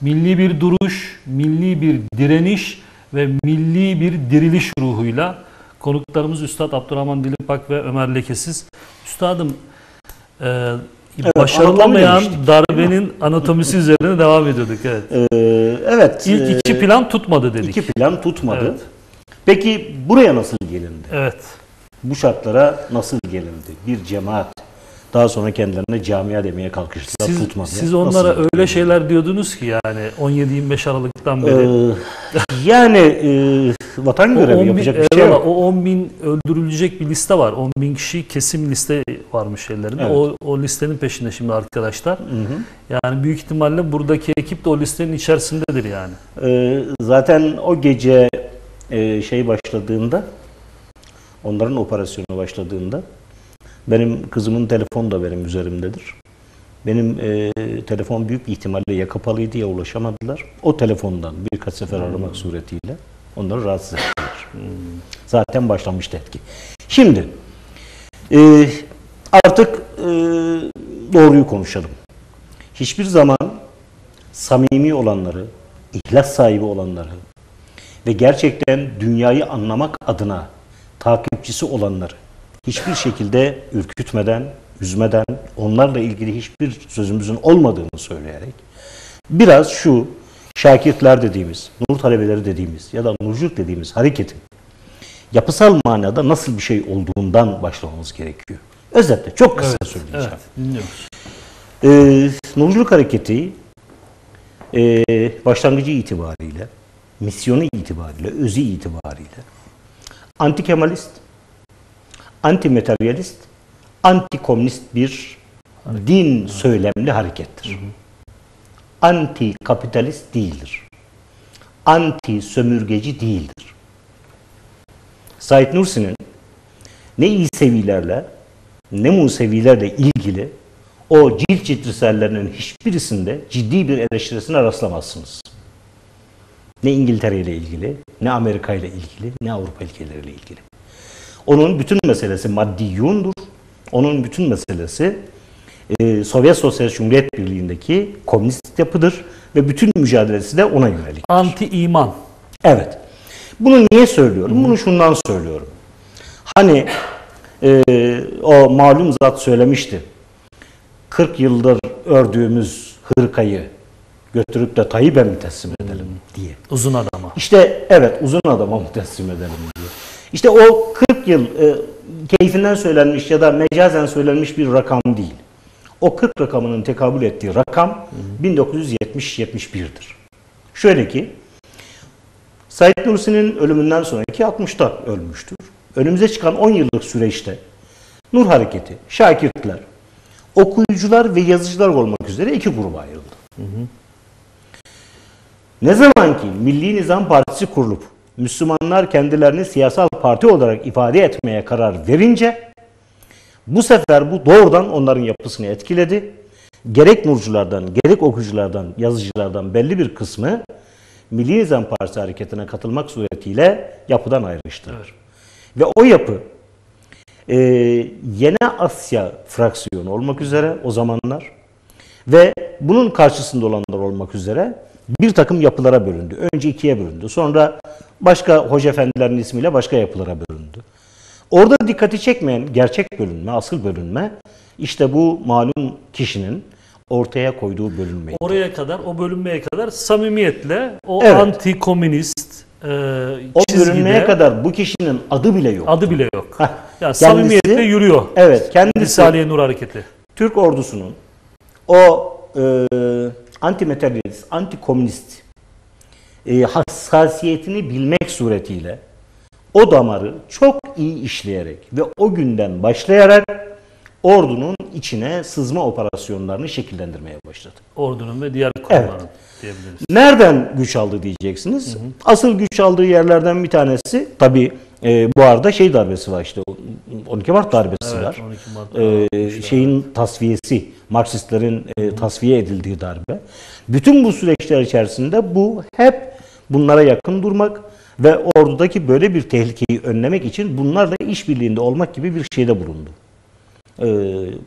Milli bir duruş, milli bir direniş ve milli bir diriliş ruhuyla konuklarımız Üstad Abdurrahman Dilipak ve Ömer Lekesiz. Üstadım, başarılamayan darbenin anatomisi üzerine devam ediyorduk. Evet. Evet. İlk iki plan tutmadı dedik. İki plan tutmadı. Evet. Peki buraya nasıl gelindi? Evet. Bu şartlara nasıl gelindi? Bir cemaat. Daha sonra kendilerine camia demeye kalkıştılar. Siz onlara nasıl öyle şeyler diyordunuz ki yani 17-25 Aralık'tan beri. Yani vatan görevi yapacak bir şey yok. O 10.000 öldürülecek bir liste var. 10.000 kişi kesim liste varmış ellerinde. Evet. O listenin peşinde şimdi arkadaşlar. Hı hı. Yani büyük ihtimalle buradaki ekip de o listenin içerisindedir yani. Zaten o gece şey başladığında, onların operasyonu başladığında benim kızımın telefonu da benim üzerimdedir. Benim telefon büyük ihtimalle ya kapalıydı ya ulaşamadılar. O telefondan birkaç sefer aramak suretiyle onları rahatsız ettiler. Zaten başlamıştı etki. Şimdi artık doğruyu konuşalım. Hiçbir zaman samimi olanları, ihlas sahibi olanları ve gerçekten dünyayı anlamak adına takipçisi olanları hiçbir şekilde ürkütmeden, üzmeden, onlarla ilgili hiçbir sözümüzün olmadığını söyleyerek biraz şu şakirtler dediğimiz, nur talebeleri dediğimiz ya da nurculuk dediğimiz hareketin yapısal manada nasıl bir şey olduğundan başlamamız gerekiyor. Özetle çok kısa söyleyeceğim. Nurculuk hareketi başlangıcı itibariyle, misyonu itibariyle, özü itibariyle anti-Kemalist, anti-materyalist, anti-komünist bir din söylemli harekettir. Anti-kapitalist değildir. Anti-sömürgeci değildir. Said Nursi'nin ne İsevilerle ne Musevilerle ilgili o cilt cilt risalelerinin hiçbirisinde ciddi bir eleştirisine rastlamazsınız. Ne İngiltere ile ilgili, ne Amerika ile ilgili, ne Avrupa ülkeleriyle ilgili. Onun bütün meselesi maddiyundur. Onun bütün meselesi Sovyet Sosyalist Cumhuriyet Birliği'ndeki komünist yapıdır ve bütün mücadelesi de ona yönelik. Anti-iman. Evet. Bunu niye söylüyorum? Bunu şundan söylüyorum. Hani o malum zat söylemişti. 40 yıldır ördüğümüz hırkayı götürüp de Tayyip'e mi teslim edelim diye. Uzun adama. İşte evet, uzun adama mı teslim edelim diye. İşte o 40 yıl keyfinden söylenmiş ya da mecazen söylenmiş bir rakam değil. O 40 rakamının tekabül ettiği rakam 1970-71'dir. Şöyle ki, Said Nursi'nin ölümünden sonraki 60'ta ölmüştür. Önümüze çıkan 10 yıllık süreçte Nur Hareketi, şakirtler, okuyucular ve yazıcılar olmak üzere iki gruba ayrıldı. Ne zaman ki Milli Nizam Partisi kurulup Müslümanlar kendilerini siyasal parti olarak ifade etmeye karar verince bu sefer bu doğrudan onların yapısını etkiledi. Gerek nurculardan, gerek okuyuculardan, yazıcılardan belli bir kısmı Milli Nizam Partisi hareketine katılmak suretiyle yapıdan ayrıştı. Evet. Ve o yapı Yeni Asya fraksiyonu olmak üzere o zamanlar ve bunun karşısında olanlar olmak üzere bir takım yapılara bölündü. Önce ikiye bölündü. Sonra başka hocaefendilerin ismiyle başka yapılara bölündü. Orada dikkati çekmeyen gerçek bölünme, asıl bölünme işte bu malum kişinin ortaya koyduğu bölünmeyi. Oraya kadar, o bölünmeye kadar samimiyetle o anti-komünist o bölünmeye kadar bu kişinin adı bile yok. Adı bile yok. Heh, yani samimiyetle yürüyor. Evet. Kendisi Risale-i Nur hareketi. Türk ordusunun o anti-materyalist, anti-komünist hassasiyetini bilmek suretiyle o damarı çok iyi işleyerek ve o günden başlayarak ordunun içine sızma operasyonlarını şekillendirmeye başladı. Ordunun ve diğer kurumların diyebiliriz. Nereden güç aldı diyeceksiniz. Asıl güç aldığı yerlerden bir tanesi tabi bu arada şey darbesi var işte 12 Mart darbesi var. 12 Mart şeyin tasfiyesi, Marksistlerin tasfiye edildiği darbe. Bütün bu süreçler içerisinde bu hep bunlara yakın durmak ve ordudaki böyle bir tehlikeyi önlemek için bunlarla işbirliğinde olmak gibi bir şeyde bulundu.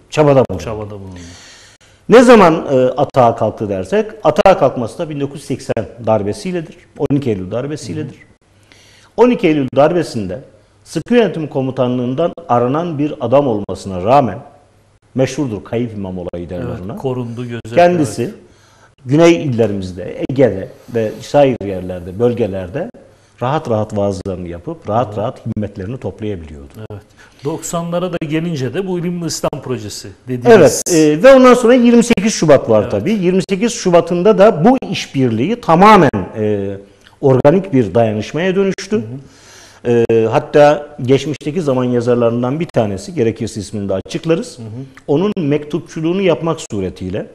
Çabada bulundu. Ne zaman atağa kalktı dersek, atağa kalkması da 1980 darbesildir. 12 Eylül darbesildir. 12 Eylül darbesinde Sıkı Yönetim Komutanlığından aranan bir adam olmasına rağmen meşhurdur Kayıp İmam olayı derler ona. Korundu, gözetti. Kendisi güney illerimizde, Ege'de ve sair yerlerde, bölgelerde rahat rahat vaazlarını yapıp rahat rahat himmetlerini toplayabiliyordu. Evet. 90'lara da gelince de bu İlimli İslam projesi dediğimiz. Evet. Ve ondan sonra 28 Şubat var tabii. 28 Şubat'ında da bu işbirliği tamamen organik bir dayanışmaya dönüştü. Hatta geçmişteki zaman yazarlarından bir tanesi, gerekirse ismini de açıklarız. Onun mektupçuluğunu yapmak suretiyle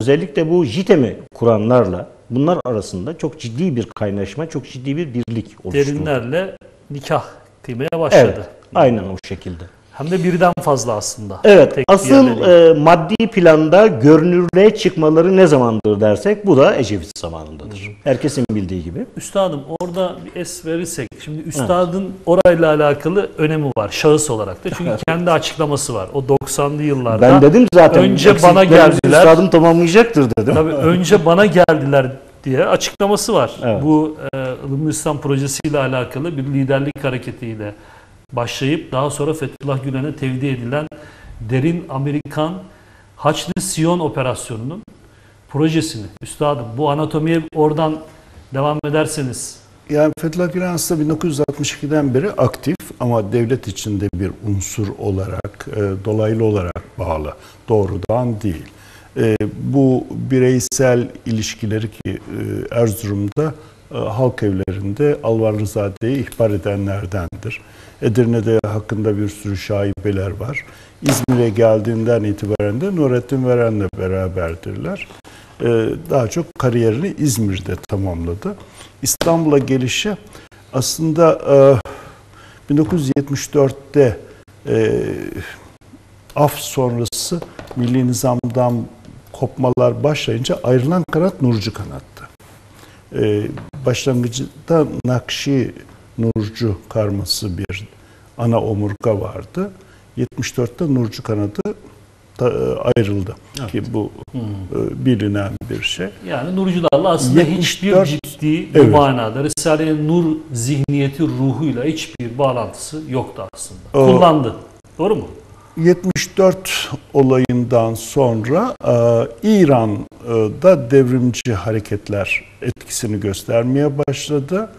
özellikle bu JITEM'i kuranlarla bunlar arasında çok ciddi bir kaynaşma, çok ciddi bir birlik oluştu. Derinlerle nikah kıymaya başladı. Evet, aynen o şekilde. Hem de birden fazla aslında. Evet, asıl maddi planda görünürlüğe çıkmaları ne zamandır dersek bu da Ecevit zamanındadır. Herkesin bildiği gibi. Üstadım orada bir es verirsek, şimdi üstadın orayla alakalı önemi var şahıs olarak da. Çünkü kendi açıklaması var. O 90'lı yıllarda. Ben dedim zaten. Önce bana geldiler. Üstadım tamamlayacaktır dedim. Tabii önce bana geldiler diye açıklaması var. Evet. Bu Ilımlı İslam projesiyle alakalı bir liderlik hareketiyle başlayıp daha sonra Fethullah Gülen'e tevdi edilen derin Amerikan Haçlı-Siyon operasyonunun projesini. Üstadım bu anatomiye oradan devam ederseniz. Yani Fethullah Gülen aslında 1962'den beri aktif ama devlet içinde bir unsur olarak, dolaylı olarak bağlı. Doğrudan değil. Bu bireysel ilişkileri ki Erzurum'da halk evlerinde Alvarlızade'yi ihbar edenlerdendir. Edirne'de hakkında bir sürü şaibeler var. İzmir'e geldiğinden itibaren de Nurettin Veren'le beraberdirler. Daha çok kariyerini İzmir'de tamamladı. İstanbul'a gelişi aslında 1974'te af sonrası Milli Nizam'dan kopmalar başlayınca ayrılan kanat Nurcu kanattı. Başlangıcında Nakşi Nurcu karması bir ana omurga vardı. 74'te Nurcu kanadı ayrıldı. Evet. Ki bu bilinen bir şey. Yani Nurcularla aslında 74, hiçbir ciddi evet. Bu manada Risale-i Nur zihniyeti ruhuyla hiçbir bağlantısı yoktu aslında. Kullandı. Doğru mu? 74 olayından sonra İran'da devrimci hareketler etkisini göstermeye başladı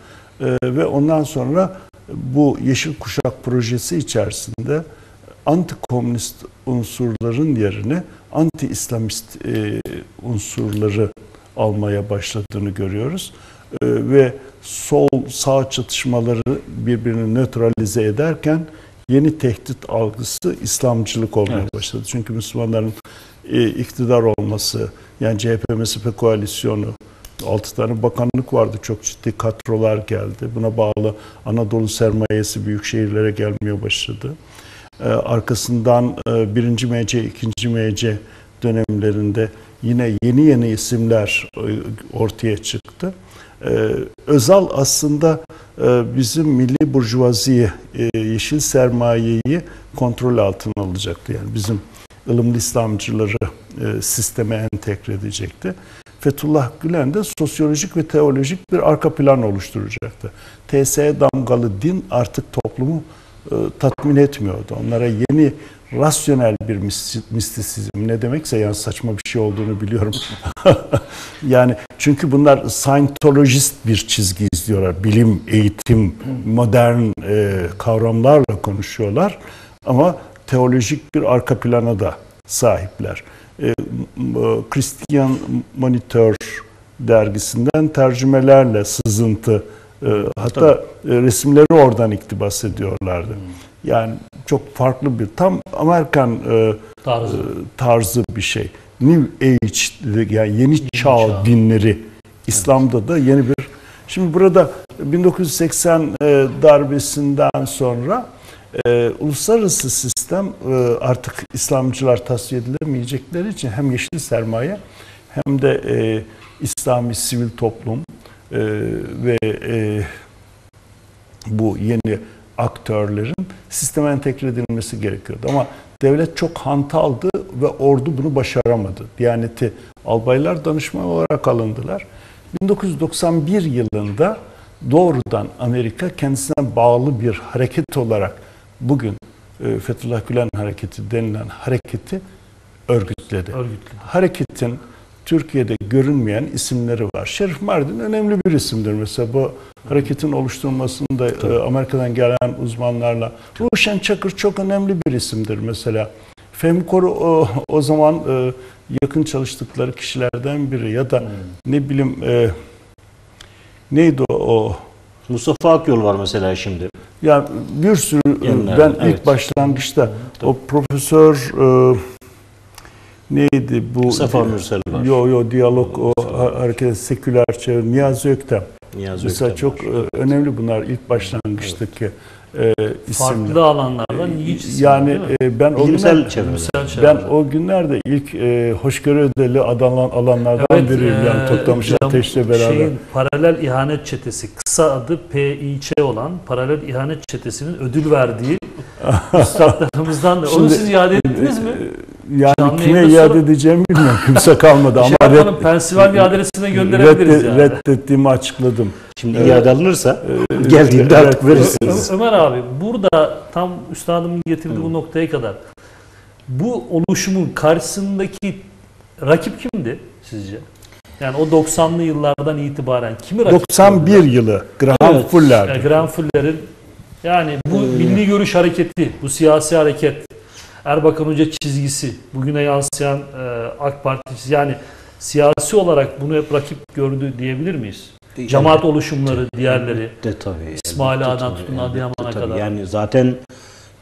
ve ondan sonra bu Yeşil Kuşak projesi içerisinde anti-komünist unsurların yerine anti-İslamist unsurları almaya başladığını görüyoruz. Ve sol-sağ çatışmaları birbirini nötralize ederken yeni tehdit algısı İslamcılık olmaya evet. başladı. Çünkü Müslümanların iktidar olması, yani CHP-MSP koalisyonu, 6 tane bakanlık vardı, çok ciddi kadrolar geldi. Buna bağlı Anadolu sermayesi büyük şehirlere gelmeye başladı. Arkasından 1. MC, 2. MC dönemlerinde yine yeni isimler ortaya çıktı. Özal aslında bizim milli burjuvaziyi, yeşil sermayeyi kontrol altına alacaktı. Yani bizim ılımlı İslamcıları sisteme entegre edecekti. Fethullah Gülen de sosyolojik ve teolojik bir arka plan oluşturacaktı. TSE damgalı din artık toplumu tatmin etmiyordu. Onlara yeni rasyonel bir mistisizm, ne demekse yani saçma bir şey olduğunu biliyorum. Yani çünkü bunlar Scientologist bir çizgi izliyorlar. Bilim, eğitim, modern kavramlarla konuşuyorlar. Ama teolojik bir arka plana da sahipler. Christian Monitor dergisinden tercümelerle sızıntı, hatta resimleri oradan iktibas ediyorlardı. Yani çok farklı bir tam Amerikan tarzı bir şey. New Age yani yeni çağ dinleri İslam'da da yeni bir. Şimdi burada 1980 darbesinden sonra uluslararası sistem artık İslamcılar tasfiye edilemeyecekleri için hem yeşil sermaye hem de İslami sivil toplum ve bu yeni aktörlerin sisteme entegre edilmesi gerekiyordu. Ama devlet çok hantaldı ve ordu bunu başaramadı. Diyaneti albaylar danışman olarak alındılar. 1991 yılında doğrudan Amerika kendisine bağlı bir hareket olarak bugün Fethullah Gülen Hareketi denilen hareketi örgütledi. Hareketin Türkiye'de görünmeyen isimleri var. Şerif Mardin önemli bir isimdir. Mesela bu hareketin oluşturulmasında Amerika'dan gelen uzmanlarla. Ruşen Çakır çok önemli bir isimdir mesela. Fehmi Koru o zaman yakın çalıştıkları kişilerden biri ya da ne bileyim neydi o? Mustafa Akyol var mesela şimdi. Yani bir sürü yeniden, ben evet. ilk başlangıçta o profesör neydi bu? Mustafa Mürsel var. Yo diyalog o hareket seküler çevre. Niyazi Öktem. Mesela çok önemli bunlar ilk başlangıçtaki isimler. Farklı alanlardan hiç yani ben o günlerde ilk hoşgörü ödeli alanlardan evet, biriyim. Yani Toktamış Ateş'le beraber. Paralel ihanet çetesi, kısa adı PİÇ olan paralel ihanet çetesinin ödül verdiği üstadlarımızdan da. Onu siz iade ettiniz mi? Yani canlı kime iade edeceğimi bilmiyorum. Kimse kalmadı ama Pensilvanya adresine gönderebiliriz yani. Reddettiğimi açıkladım. Şimdi iade alınırsa geldiğinde artık verirsiniz. Ömer abi, burada tam üstadımın getirdiği bu noktaya kadar bu oluşumun karşısındaki rakip kimdi sizce? Yani o 90'lı yıllardan itibaren kimi rakip? 91 oldu? Yılı Graham Fuller. Yani Graham Fuller'in yani bu milli görüş hareketi, bu siyasi hareket, Erbakan Hoca çizgisi, bugüne yansıyan AK Parti, yani siyasi olarak bunu hep rakip gördü diyebilir miyiz? Cemaat oluşumları, diğerleri, İsmail Ağa'dan tutun Adıyaman'a kadar. Yani zaten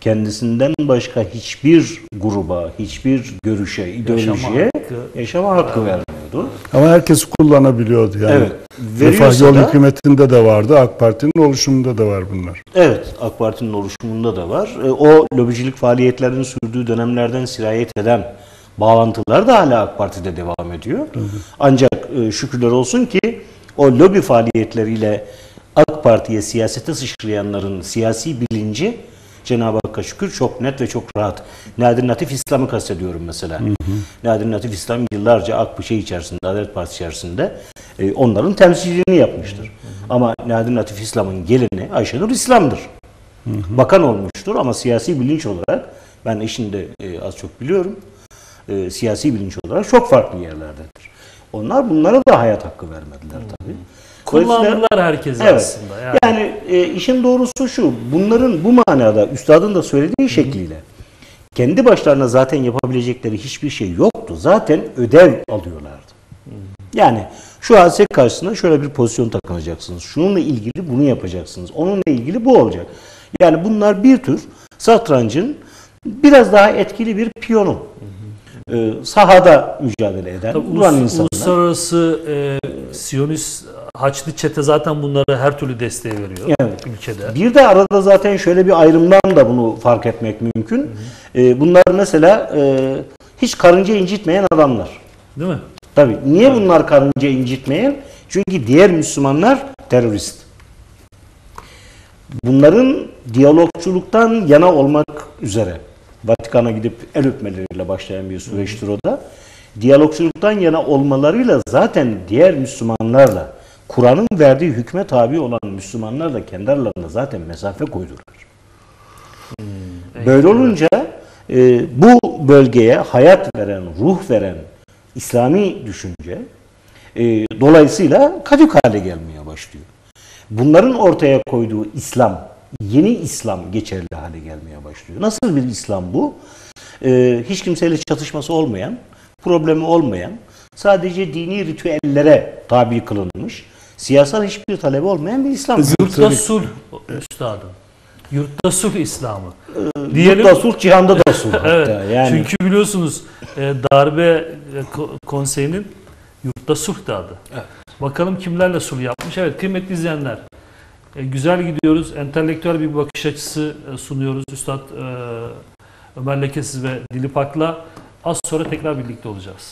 kendisinden başka hiçbir gruba, hiçbir görüşe, ideolojiye yaşama hakkı vermiyordu. Ama herkes kullanabiliyordu yani. Evet. Refah Yol hükümetinde de vardı, AK Parti'nin oluşumunda da var bunlar. Evet, AK Parti'nin oluşumunda da var. O lobicilik faaliyetlerinin sürdüğü dönemlerden sirayet eden bağlantılar da hala AK Parti'de devam ediyor. Hı-hı. Ancak şükürler olsun ki o lobi faaliyetleriyle AK Parti'ye, siyasete sıçrayanların siyasi bilinci Cenab-ı Hakk'a şükür çok net ve çok rahat. Nadir Latif İslam'ı kastediyorum mesela. Hı hı. Nadir Latif İslam yıllarca AK şey içerisinde, Adalet Partisi içerisinde onların temsilciliğini yapmıştır. Hı hı. Ama Nadir Latif İslam'ın gelini Ayşenur İslam'dır. Hı hı. Bakan olmuştur ama siyasi bilinç olarak, ben işini de az çok biliyorum, siyasi bilinç olarak çok farklı yerlerdedir. Onlar bunlara da hayat hakkı vermediler tabii. Kullandılar herkese aslında. Yani işin doğrusu şu, bunların bu manada üstadın da söylediği şekliyle kendi başlarına zaten yapabilecekleri hiçbir şey yoktu. Zaten ödev alıyorlardı. Hı. Yani şu hadise karşısında şöyle bir pozisyon takınacaksınız. Şununla ilgili bunu yapacaksınız. Onunla ilgili bu olacak. Yani bunlar bir tür satrancın biraz daha etkili bir piyonu. Sahada mücadele eden insanlar. Uluslararası Siyonist Haçlı çete zaten bunlara her türlü desteği veriyor ülkede. Bir de arada zaten şöyle bir ayrımdan da bunu fark etmek mümkün. Hı hı. Bunlar mesela hiç karınca incitmeyen adamlar. Değil mi? Tabii. Niye bunlar karınca incitmeyen? Çünkü diğer Müslümanlar terörist. Bunların diyalogçuluktan yana olmak üzere Vatikan'a gidip el öpmeleriyle başlayan bir süreçtir o da. Diyalogçuluktan yana olmalarıyla zaten diğer Müslümanlarla, Kur'an'ın verdiği hükme tabi olan Müslümanlarla kendi aralarında zaten mesafe koydular. Böyle olunca bu bölgeye hayat veren, ruh veren İslami düşünce dolayısıyla kadük hale gelmeye başlıyor. Bunların ortaya koyduğu İslam, yeni İslam geçerli hale gelmeye başlıyor. Nasıl bir İslam bu? Hiç kimseyle çatışması olmayan, problemi olmayan, sadece dini ritüellere tabi kılınmış, siyasal hiçbir talebi olmayan bir İslam. Yurtta sulh üstadım. Yurtta sulh İslam'ı. Yurtta sulh, cihanda da sulh. Hatta. Yani. Çünkü biliyorsunuz darbe konseyinin yurtta sulh da adı. Evet. Bakalım kimlerle sulh yapmış. Evet, kıymetli izleyenler. Güzel gidiyoruz. Entelektüel bir bakış açısı sunuyoruz. Üstad Ömer Lekesiz ve Dilip Ak'la az sonra tekrar birlikte olacağız.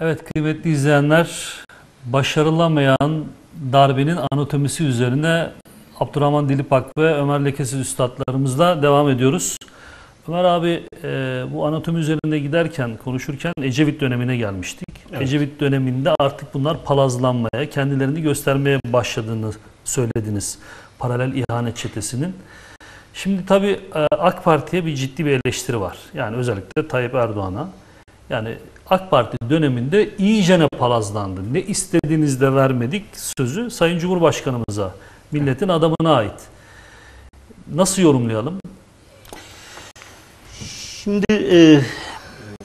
Evet kıymetli izleyenler, başarılamayan darbenin anatomisi üzerine Abdurrahman Dilip Ak ve Ömer Lekesiz üstadlarımızla devam ediyoruz. Ömer abi, bu anatomi üzerinde giderken, konuşurken Ecevit dönemine gelmiştik. Evet. Ecevit döneminde artık bunlar palazlanmaya, kendilerini göstermeye başladığını söylediniz. Paralel ihanet çetesinin. Şimdi tabii AK Parti'ye bir ciddi bir eleştiri var. Yani özellikle Tayyip Erdoğan'a. Yani AK Parti döneminde iyicene palazlandı. Ne istediğinizde vermedik sözü Sayın Cumhurbaşkanımıza, milletin adamına ait. Nasıl yorumlayalım? Şimdi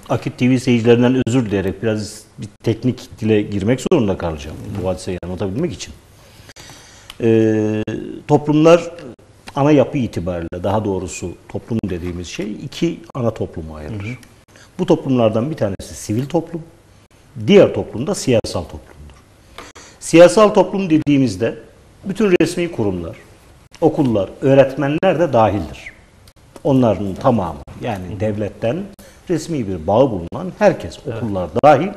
Akit TV seyircilerinden özür dileyerek biraz bir teknik dile girmek zorunda kalacağım bu hadiseyi anlatabilmek için. Toplumlar ana yapı itibariyle, daha doğrusu toplum dediğimiz şey iki ana topluma ayrılır. Hı hı. Bu toplumlardan bir tanesi sivil toplum, diğer toplum da siyasal toplumdur. Siyasal toplum dediğimizde bütün resmi kurumlar, okullar, öğretmenler de dahildir. Onların tamamı, yani devletten resmi bir bağı bulunan herkes, okullar dahil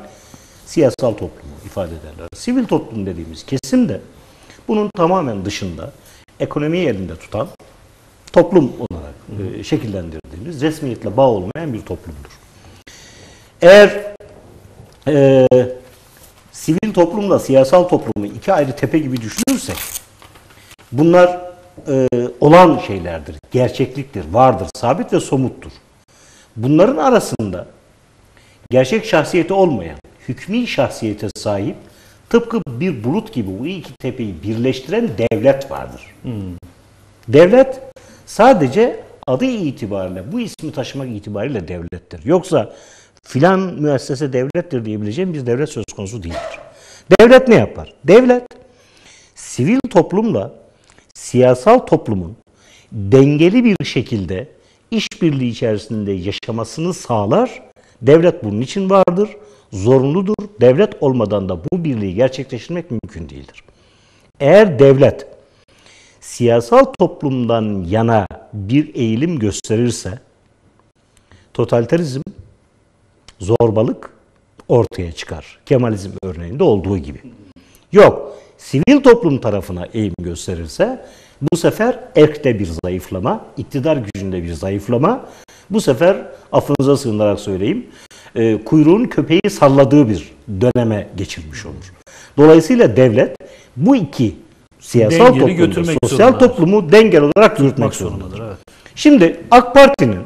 siyasal toplumu ifade ederler. Sivil toplum dediğimiz kesim de bunun tamamen dışında ekonomiyi elinde tutan toplum olarak şekillendirdiğimiz resmiyetle bağ olmayan bir toplumdur. Eğer sivil toplumla siyasal toplumu iki ayrı tepe gibi düşünürsek bunlar olan şeylerdir, gerçekliktir, vardır, sabit ve somuttur. Bunların arasında gerçek şahsiyeti olmayan, hükmî şahsiyete sahip, tıpkı bir bulut gibi bu iki tepeyi birleştiren devlet vardır. Hmm. Devlet sadece adı itibariyle, bu ismi taşımak itibariyle devlettir. Yoksa filan müessese devlettir diyebileceğim bir devlet söz konusu değildir. Devlet ne yapar? Devlet, sivil toplumla siyasal toplumun dengeli bir şekilde işbirliği içerisinde yaşamasını sağlar. Devlet bunun için vardır, zorunludur. Devlet olmadan da bu birliği gerçekleştirmek mümkün değildir. Eğer devlet siyasal toplumdan yana bir eğilim gösterirse totalitarizm, zorbalık ortaya çıkar. Kemalizm örneğinde olduğu gibi. Yok, sivil toplum tarafına eğim gösterirse bu sefer erkte bir zayıflama, iktidar gücünde bir zayıflama, bu sefer affınıza sığınarak söyleyeyim, kuyruğun köpeği salladığı bir döneme geçirmiş olur. Dolayısıyla devlet bu iki siyasal toplumu, sosyal toplumu dengel olarak yürütmek zorundadır. Evet. Şimdi AK Parti'nin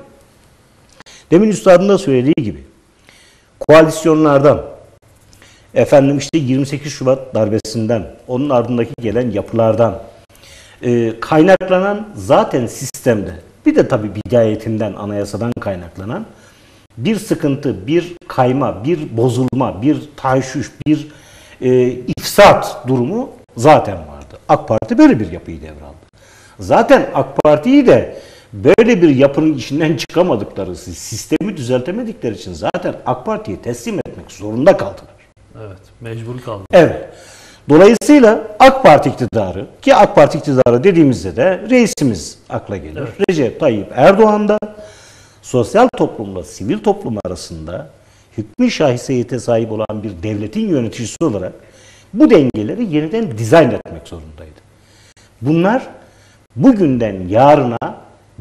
demin üstadın da söylediği gibi koalisyonlardan, efendim işte 28 Şubat darbesinden, onun ardındaki gelen yapılardan kaynaklanan zaten sistemde, bir de tabii bidayetinden, anayasadan kaynaklanan bir sıkıntı, bir kayma, bir bozulma, bir taşüş, bir ifsat durumu zaten vardı. AK Parti böyle bir yapıyı devraldı. Zaten AK Parti'yi de böyle bir yapının içinden çıkamadıkları, sistemi düzeltemedikleri için zaten AK Parti'yi teslim etmek zorunda kaldılar. Evet, mecbur kaldı. Evet. Dolayısıyla AK Parti iktidarı, ki AK Parti iktidarı dediğimizde de reisimiz akla gelir. Evet. Recep Tayyip Erdoğan da sosyal toplumla sivil toplum arasında hükmü şahsiyete sahip olan bir devletin yöneticisi olarak bu dengeleri yeniden dizayn etmek zorundaydı. Bunlar bugünden yarına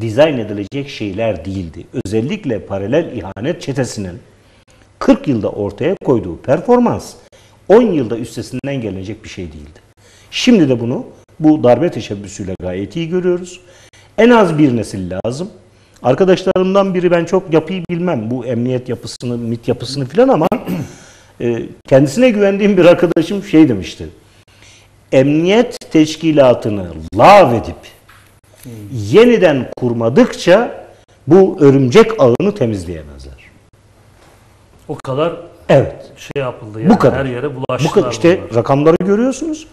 dizayn edilecek şeyler değildi. Özellikle paralel ihanet çetesinin 40 yılda ortaya koyduğu performans 10 yılda üstesinden gelecek bir şey değildi. Şimdi de bunu bu darbe teşebbüsüyle gayet iyi görüyoruz. En az bir nesil lazım. Arkadaşlarımdan biri, ben çok yapıyı bilmem, bu emniyet yapısını, MİT yapısını filan, ama kendisine güvendiğim bir arkadaşım şey demişti. Emniyet teşkilatını lağvedip yeniden kurmadıkça bu örümcek ağını temizleyemezler. O kadar evet. Şey yapıldı yani, bu kadar. Her yere bulaştılar. Bu kadar. İşte bunlar. Rakamları görüyorsunuz.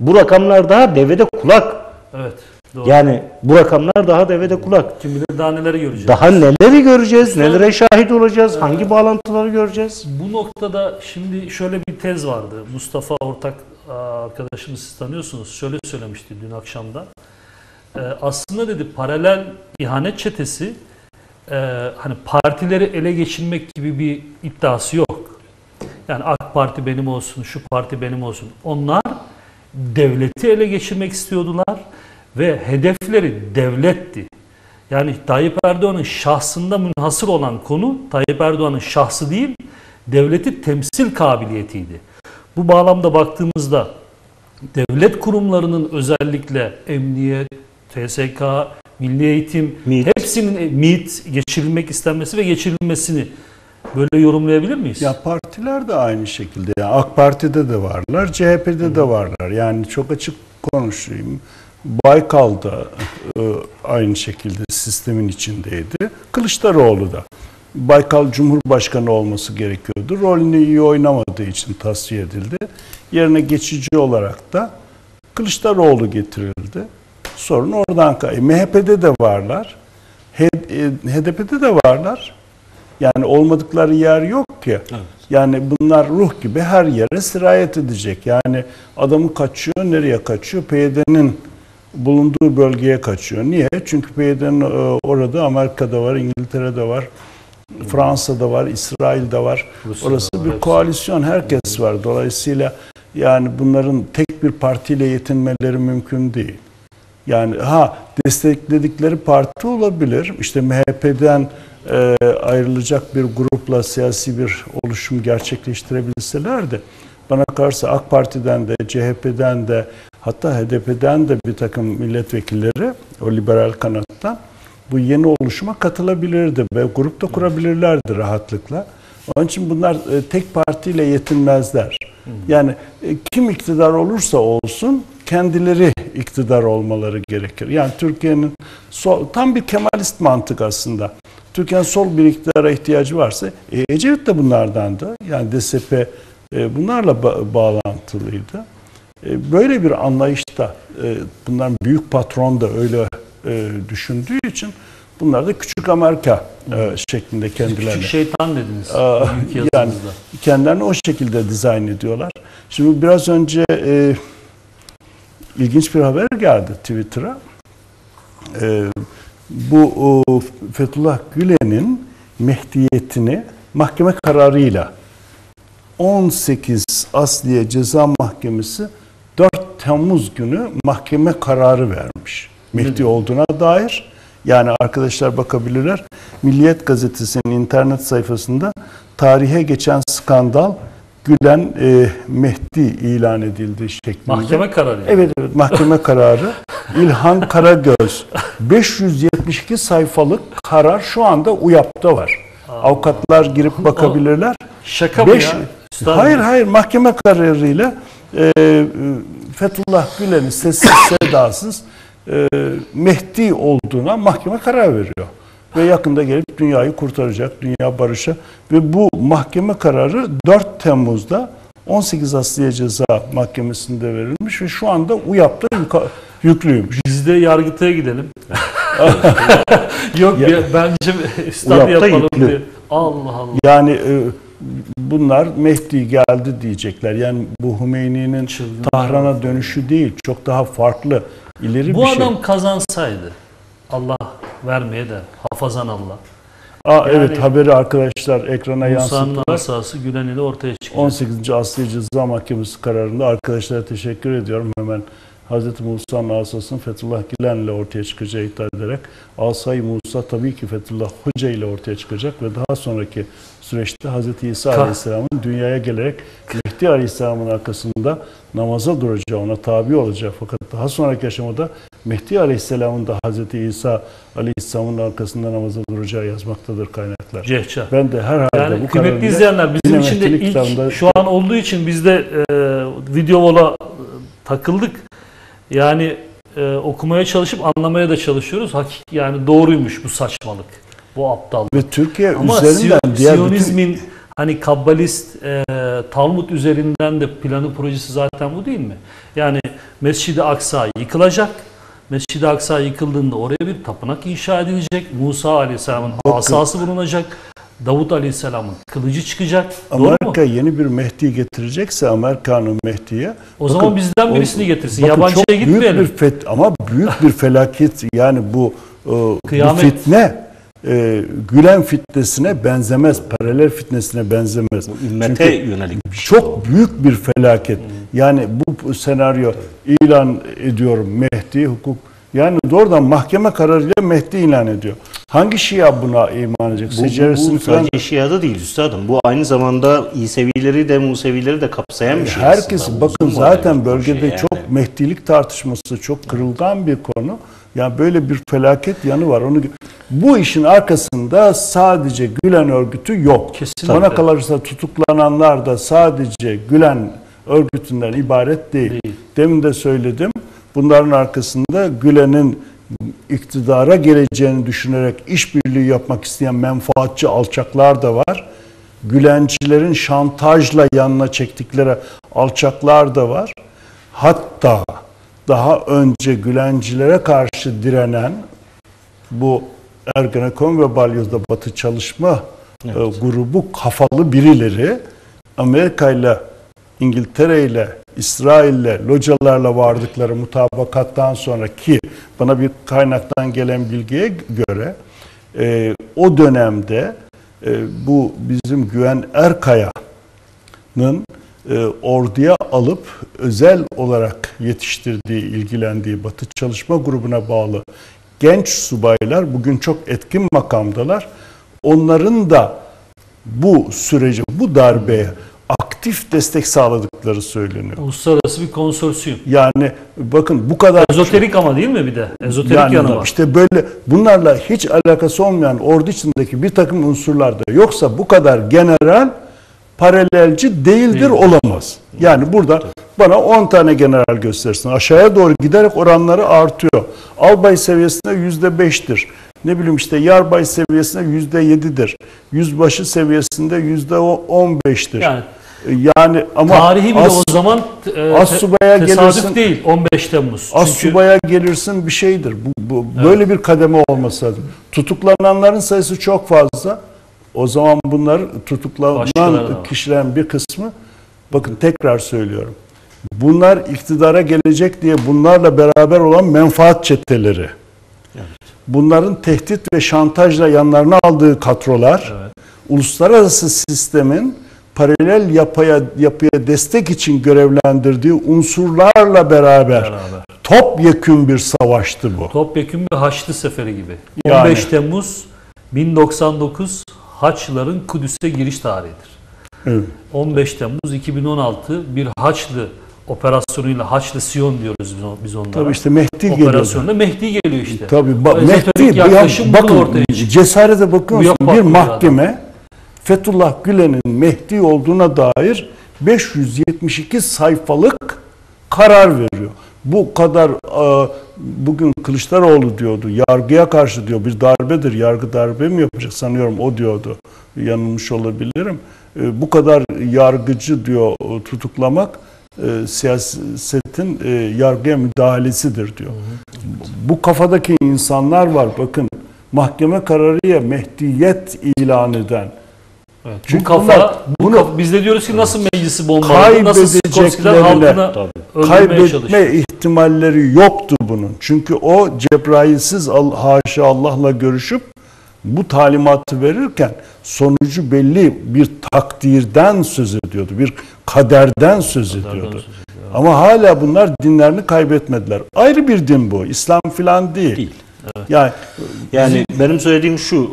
Bu rakamlar daha devede kulak. Evet. Doğru. Yani bu rakamlar daha devede kulak. Şimdi de daha neleri göreceğiz? Daha neleri göreceğiz? Sen, nelere şahit olacağız? Evet. Hangi bağlantıları göreceğiz? Bu noktada şimdi şöyle bir tez vardı. Mustafa Ortak arkadaşımız, siz tanıyorsunuz. Şöyle söylemişti dün akşamda. Aslında dedi, paralel ihanet çetesi hani partileri ele geçirmek gibi bir iddiası yok. Yani AK Parti benim olsun, şu parti benim olsun. Onlar devleti ele geçirmek istiyordular ve hedefleri devletti. Yani Tayyip Erdoğan'ın şahsında münhasır olan konu, Tayyip Erdoğan'ın şahsı değil, devleti temsil kabiliyetiydi. Bu bağlamda baktığımızda devlet kurumlarının, özellikle emniyet, TSK, Milli Eğitim, MİT, hepsinin geçirilmek istenmesi ve geçirilmesini böyle yorumlayabilir miyiz? Ya partiler de aynı şekilde. Yani AK Parti'de de varlar, CHP'de de varlar. Yani çok açık konuşayım. Baykal da aynı şekilde sistemin içindeydi. Kılıçdaroğlu da. Baykal Cumhurbaşkanı olması gerekiyordu. Rolünü iyi oynamadığı için tasfiye edildi. Yerine geçici olarak da Kılıçdaroğlu getirildi. Sorun oradan kayıyor. MHP'de de varlar. HDP'de de varlar. Yani olmadıkları yer yok ki. Evet. Yani bunlar ruh gibi her yere sirayet edecek. Yani adamı kaçıyor, nereye kaçıyor? PYD'nin bulunduğu bölgeye kaçıyor. Niye? Çünkü PYD'nin orada Amerika'da var, İngiltere'de var, Fransa'da var, İsrail'de var. Rusya'da orası var, bir hepsi. Koalisyon, herkes var. Dolayısıyla yani bunların tek bir partiyle yetinmeleri mümkün değil. Yani destekledikleri parti olabilir. İşte MHP'den ayrılacak bir grupla siyasi bir oluşum gerçekleştirebilseler de bana kalırsa AK Parti'den de, CHP'den de, hatta HDP'den de bir takım milletvekilleri o liberal kanattan bu yeni oluşuma katılabilirdi ve grup da kurabilirlerdi rahatlıkla. Onun için bunlar tek partiyle yetinmezler. Yani kim iktidar olursa olsun kendileri iktidar olmaları gerekir. Yani Türkiye'nin tam bir Kemalist mantık aslında. Türkiye'nin sol bir iktidara ihtiyacı varsa Ecevit de bunlardandı. Yani DSP bunlarla bağlantılıydı. Böyle bir anlayışta bunların büyük patron da öyle düşündüğü için bunlar da küçük Amerika şeklinde kendilerini. Küçük şeytan dediniz. Yani kendilerini o şekilde dizayn ediyorlar. Şimdi biraz önce ilginç bir haber geldi Twitter'a. Bu Fethullah Gülen'in mehdiyetini mahkeme kararıyla 18 Asliye Ceza Mahkemesi 4 Temmuz günü mahkeme kararı vermiş. Mehdi olduğuna dair. Yani arkadaşlar bakabilirler. Milliyet Gazetesi'nin internet sayfasında tarihe geçen skandal Gülen Mehdi ilan edildi şeklinde. Mahkeme kararı. Yani. Evet, mahkeme kararı. İlhan Karagöz 572 sayfalık karar şu anda UYAP'ta var. Avukatlar girip bakabilirler. Şaka mı ya? Hayır, mahkeme kararıyla Fethullah Gülen'in sessiz sedasız Mehdi olduğuna mahkeme karar veriyor. Ve yakında gelip dünyayı kurtaracak, dünya barışa. Ve bu mahkeme kararı 4 Temmuz'da 18 Asliye Ceza Mahkemesi'nde verilmiş ve şu anda UYAP'ta yüklüymüş. Biz de Yargıtay'a gidelim. Yok ya, bence üstad yapalım diye. Allah Allah. Yani bunlar Mehdi geldi diyecekler. Yani bu Hümeyni'nin Tahran'a dönüşü değil. Çok daha farklı, ileri bu bir şey. Bu adam kazansaydı, Allah vermeye de hafazan Allah. Yani, evet, haberi arkadaşlar ekrana yansıttılar. İnsanlar sahası Gülen ile ortaya çıkıyor. 18. Asliye Ceza Mahkemesi kararında arkadaşlara teşekkür ediyorum. Hemen Hz. Musa'nın asasının Fethullah Gülen ile ortaya çıkacağı iddia ederek Asay Musa tabii ki Fethullah Hoca ile ortaya çıkacak ve daha sonraki süreçte Hz. İsa Aleyhisselam'ın dünyaya gelerek Mehdi Aleyhisselam'ın arkasında namaza duracağı, ona tabi olacağı fakat daha sonraki aşamada Mehdi Aleyhisselam'ın da Hz. İsa Aleyhisselam'ın arkasında namaza duracağı yazmaktadır kaynaklar. Cehça. Ben de herhalde yani bu kıymetli izleyenler bizim için de ilk kitabında... şu an olduğu için biz de videovola takıldık. Yani okumaya çalışıp anlamaya da çalışıyoruz. Yani doğruymuş bu saçmalık, bu aptallık. Ve Türkiye ama üzerinden Siyonizmin bütün... hani Kabbalist Talmud üzerinden de planı projesi zaten bu değil mi? Yani Mescid-i Aksa yıkılacak. Mescid-i Aksa yıkıldığında oraya bir tapınak inşa edilecek. Musa Aleyhisselam'ın asası bulunacak. Davut Aleyhisselam'ın kılıcı çıkacak. Amerika yeni bir Mehdi getirecekse Amerika'nın Mehdi'ye. O zaman bizden birisini getirsin. Yabancıya gitmeyelim. Ama büyük bir felaket. Yani bu fitne Gülen fitnesine benzemez. Paralel fitnesine benzemez. Ümmete yönelik bir şey. Çok büyük bir felaket. Yani bu senaryo ilan ediyorum Mehdi hukuk. Yani doğrudan mahkeme kararıyla Mehdi ilan ediyor. Hangi Şia buna iman edecek? Bu sadece Şia'da değil üstadım. Bu aynı zamanda İsevileri de Musevileri de kapsayan bir şey. Herkes bakın zaten bölgede şey yani. Çok Mehdilik tartışması çok kırılgan bir konu. Yani böyle bir felaket yanı var. Bu işin arkasında sadece Gülen örgütü yok. Kesinlikle. Bana kalırsa tutuklananlar da sadece Gülen örgütünden ibaret değil. Demin de söyledim. Bunların arkasında Gülen'in iktidara geleceğini düşünerek işbirliği yapmak isteyen menfaatçı alçaklar da var. Gülencilerin şantajla yanına çektikleri alçaklar da var. Hatta daha önce Gülencilere karşı direnen bu Ergenekon ve Balyoz'da Batı Çalışma grubu kafalı birileri Amerika ile, İngiltere ile, İsrail ile, localarla vardıkları mutabakattan sonra ki bana bir kaynaktan gelen bilgiye göre o dönemde bu bizim Güven Erkaya'nın orduya alıp özel olarak yetiştirdiği, ilgilendiği Batı Çalışma grubuna bağlı genç subaylar bugün çok etkin makamdalar. Onların da bu süreci, bu darbeye aktif destek sağladıkları söyleniyor. Uluslararası bir konsorsiyum. Yani bakın bu kadar... Ezoterik ama değil mi bir de? Ezoterik yani yanı var. İşte böyle bunlarla hiç alakası olmayan ordu içindeki bir takım unsurlar da yoksa bu kadar general paralelci değildir, olamaz. Yani burada bana 10 tane general göstersin. Aşağıya doğru giderek oranları artıyor. Albay seviyesinde %5'tir. Ne bileyim işte yarbay seviyesinde %7'dir. Yüzbaşı seviyesinde %15'tir. Yani ama tarihi bile o zaman assubaya gelirsin, değil 15 Temmuz. Assubaya gelirsin bir şeydir. Böyle bir kademe olması lazım. Tutuklananların sayısı çok fazla. O zaman bunlar tutuklanan kişilerin bir kısmı, bakın tekrar söylüyorum, bunlar iktidara gelecek diye bunlarla beraber olan menfaat çeteleri, bunların tehdit ve şantajla yanlarına aldığı kadrolar, uluslararası sistemin paralel yapıya destek için görevlendirdiği unsurlarla beraber topyekün bir savaştı bu. Topyekün bir Haçlı Seferi gibi. 15 Temmuz 1099 Haçlıların Kudüs'e giriş tarihidir. Evet. 15 Temmuz 2016 bir Haçlı operasyonuyla, Haçlı Siyon diyoruz biz onlara. Tabii işte Mehdi geliyor. Operasyonda Mehdi geliyor işte. Tabii Mehdi, bakın cesarete bakıyorsun. Bir mahkeme adam, Fethullah Gülen'in Mehdi olduğuna dair 572 sayfalık karar veriyor. Bu kadar bugün Kılıçdaroğlu diyordu, yargıya karşı diyor bir darbedir, yargı darbe mi yapacak sanıyorum o diyordu, yanılmış olabilirim. Bu kadar yargıcı diyor tutuklamak siyasetin yargıya müdahalesidir diyor. Bu kafadaki insanlar var, bakın mahkeme kararıya mehdiyet ilan eden. Evet, çünkü bu kafa, biz de diyoruz ki nasıl meclisi bombaladı, nasıl Sikorsky'den halkına öldürmeye çalıştı. Kaybetme ihtimalleri yoktu bunun. Çünkü o Cebrail'siz haşa Allah'la görüşüp bu talimatı verirken sonucu belli bir takdirden söz ediyordu. Bir kaderden söz ediyordu. Ama hala bunlar dinlerini kaybetmediler. Ayrı bir din bu. İslam filan değil. Evet. Yani benim söylediğim şu...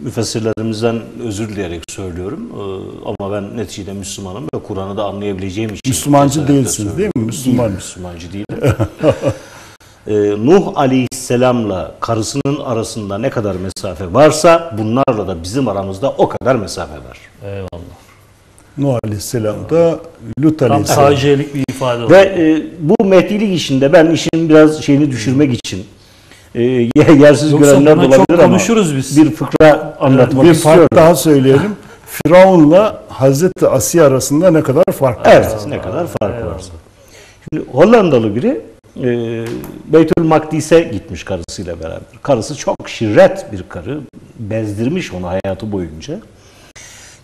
müfessirlerimizden özür dileyerek söylüyorum ama ben neticede Müslümanım ve Kur'an'ı da anlayabileceğim için. Müslümancı değilsiniz değil mi? Müslümancı değilim. Nuh Aleyhisselam'la karısının arasında ne kadar mesafe varsa bunlarla da bizim aramızda o kadar mesafe var. Eyvallah. Nuh Aleyhisselam da Lut Aleyhisselam. Sadecelik bir ifade oldu. Ve bu mehdilik işinde ben işin biraz şeyini düşürmek için yersiz görenler olabilir ama biz bir fıkra anlatmak bir istiyorum. Bir fark daha söyleyelim. Firavun'la Hazreti Asiye arasında ne kadar fark var? Evet, ne kadar fark var. Şimdi Hollandalı biri Beytül Makdis'e gitmiş karısıyla beraber. Karısı çok şirret bir karı. Bezdirmiş onu hayatı boyunca.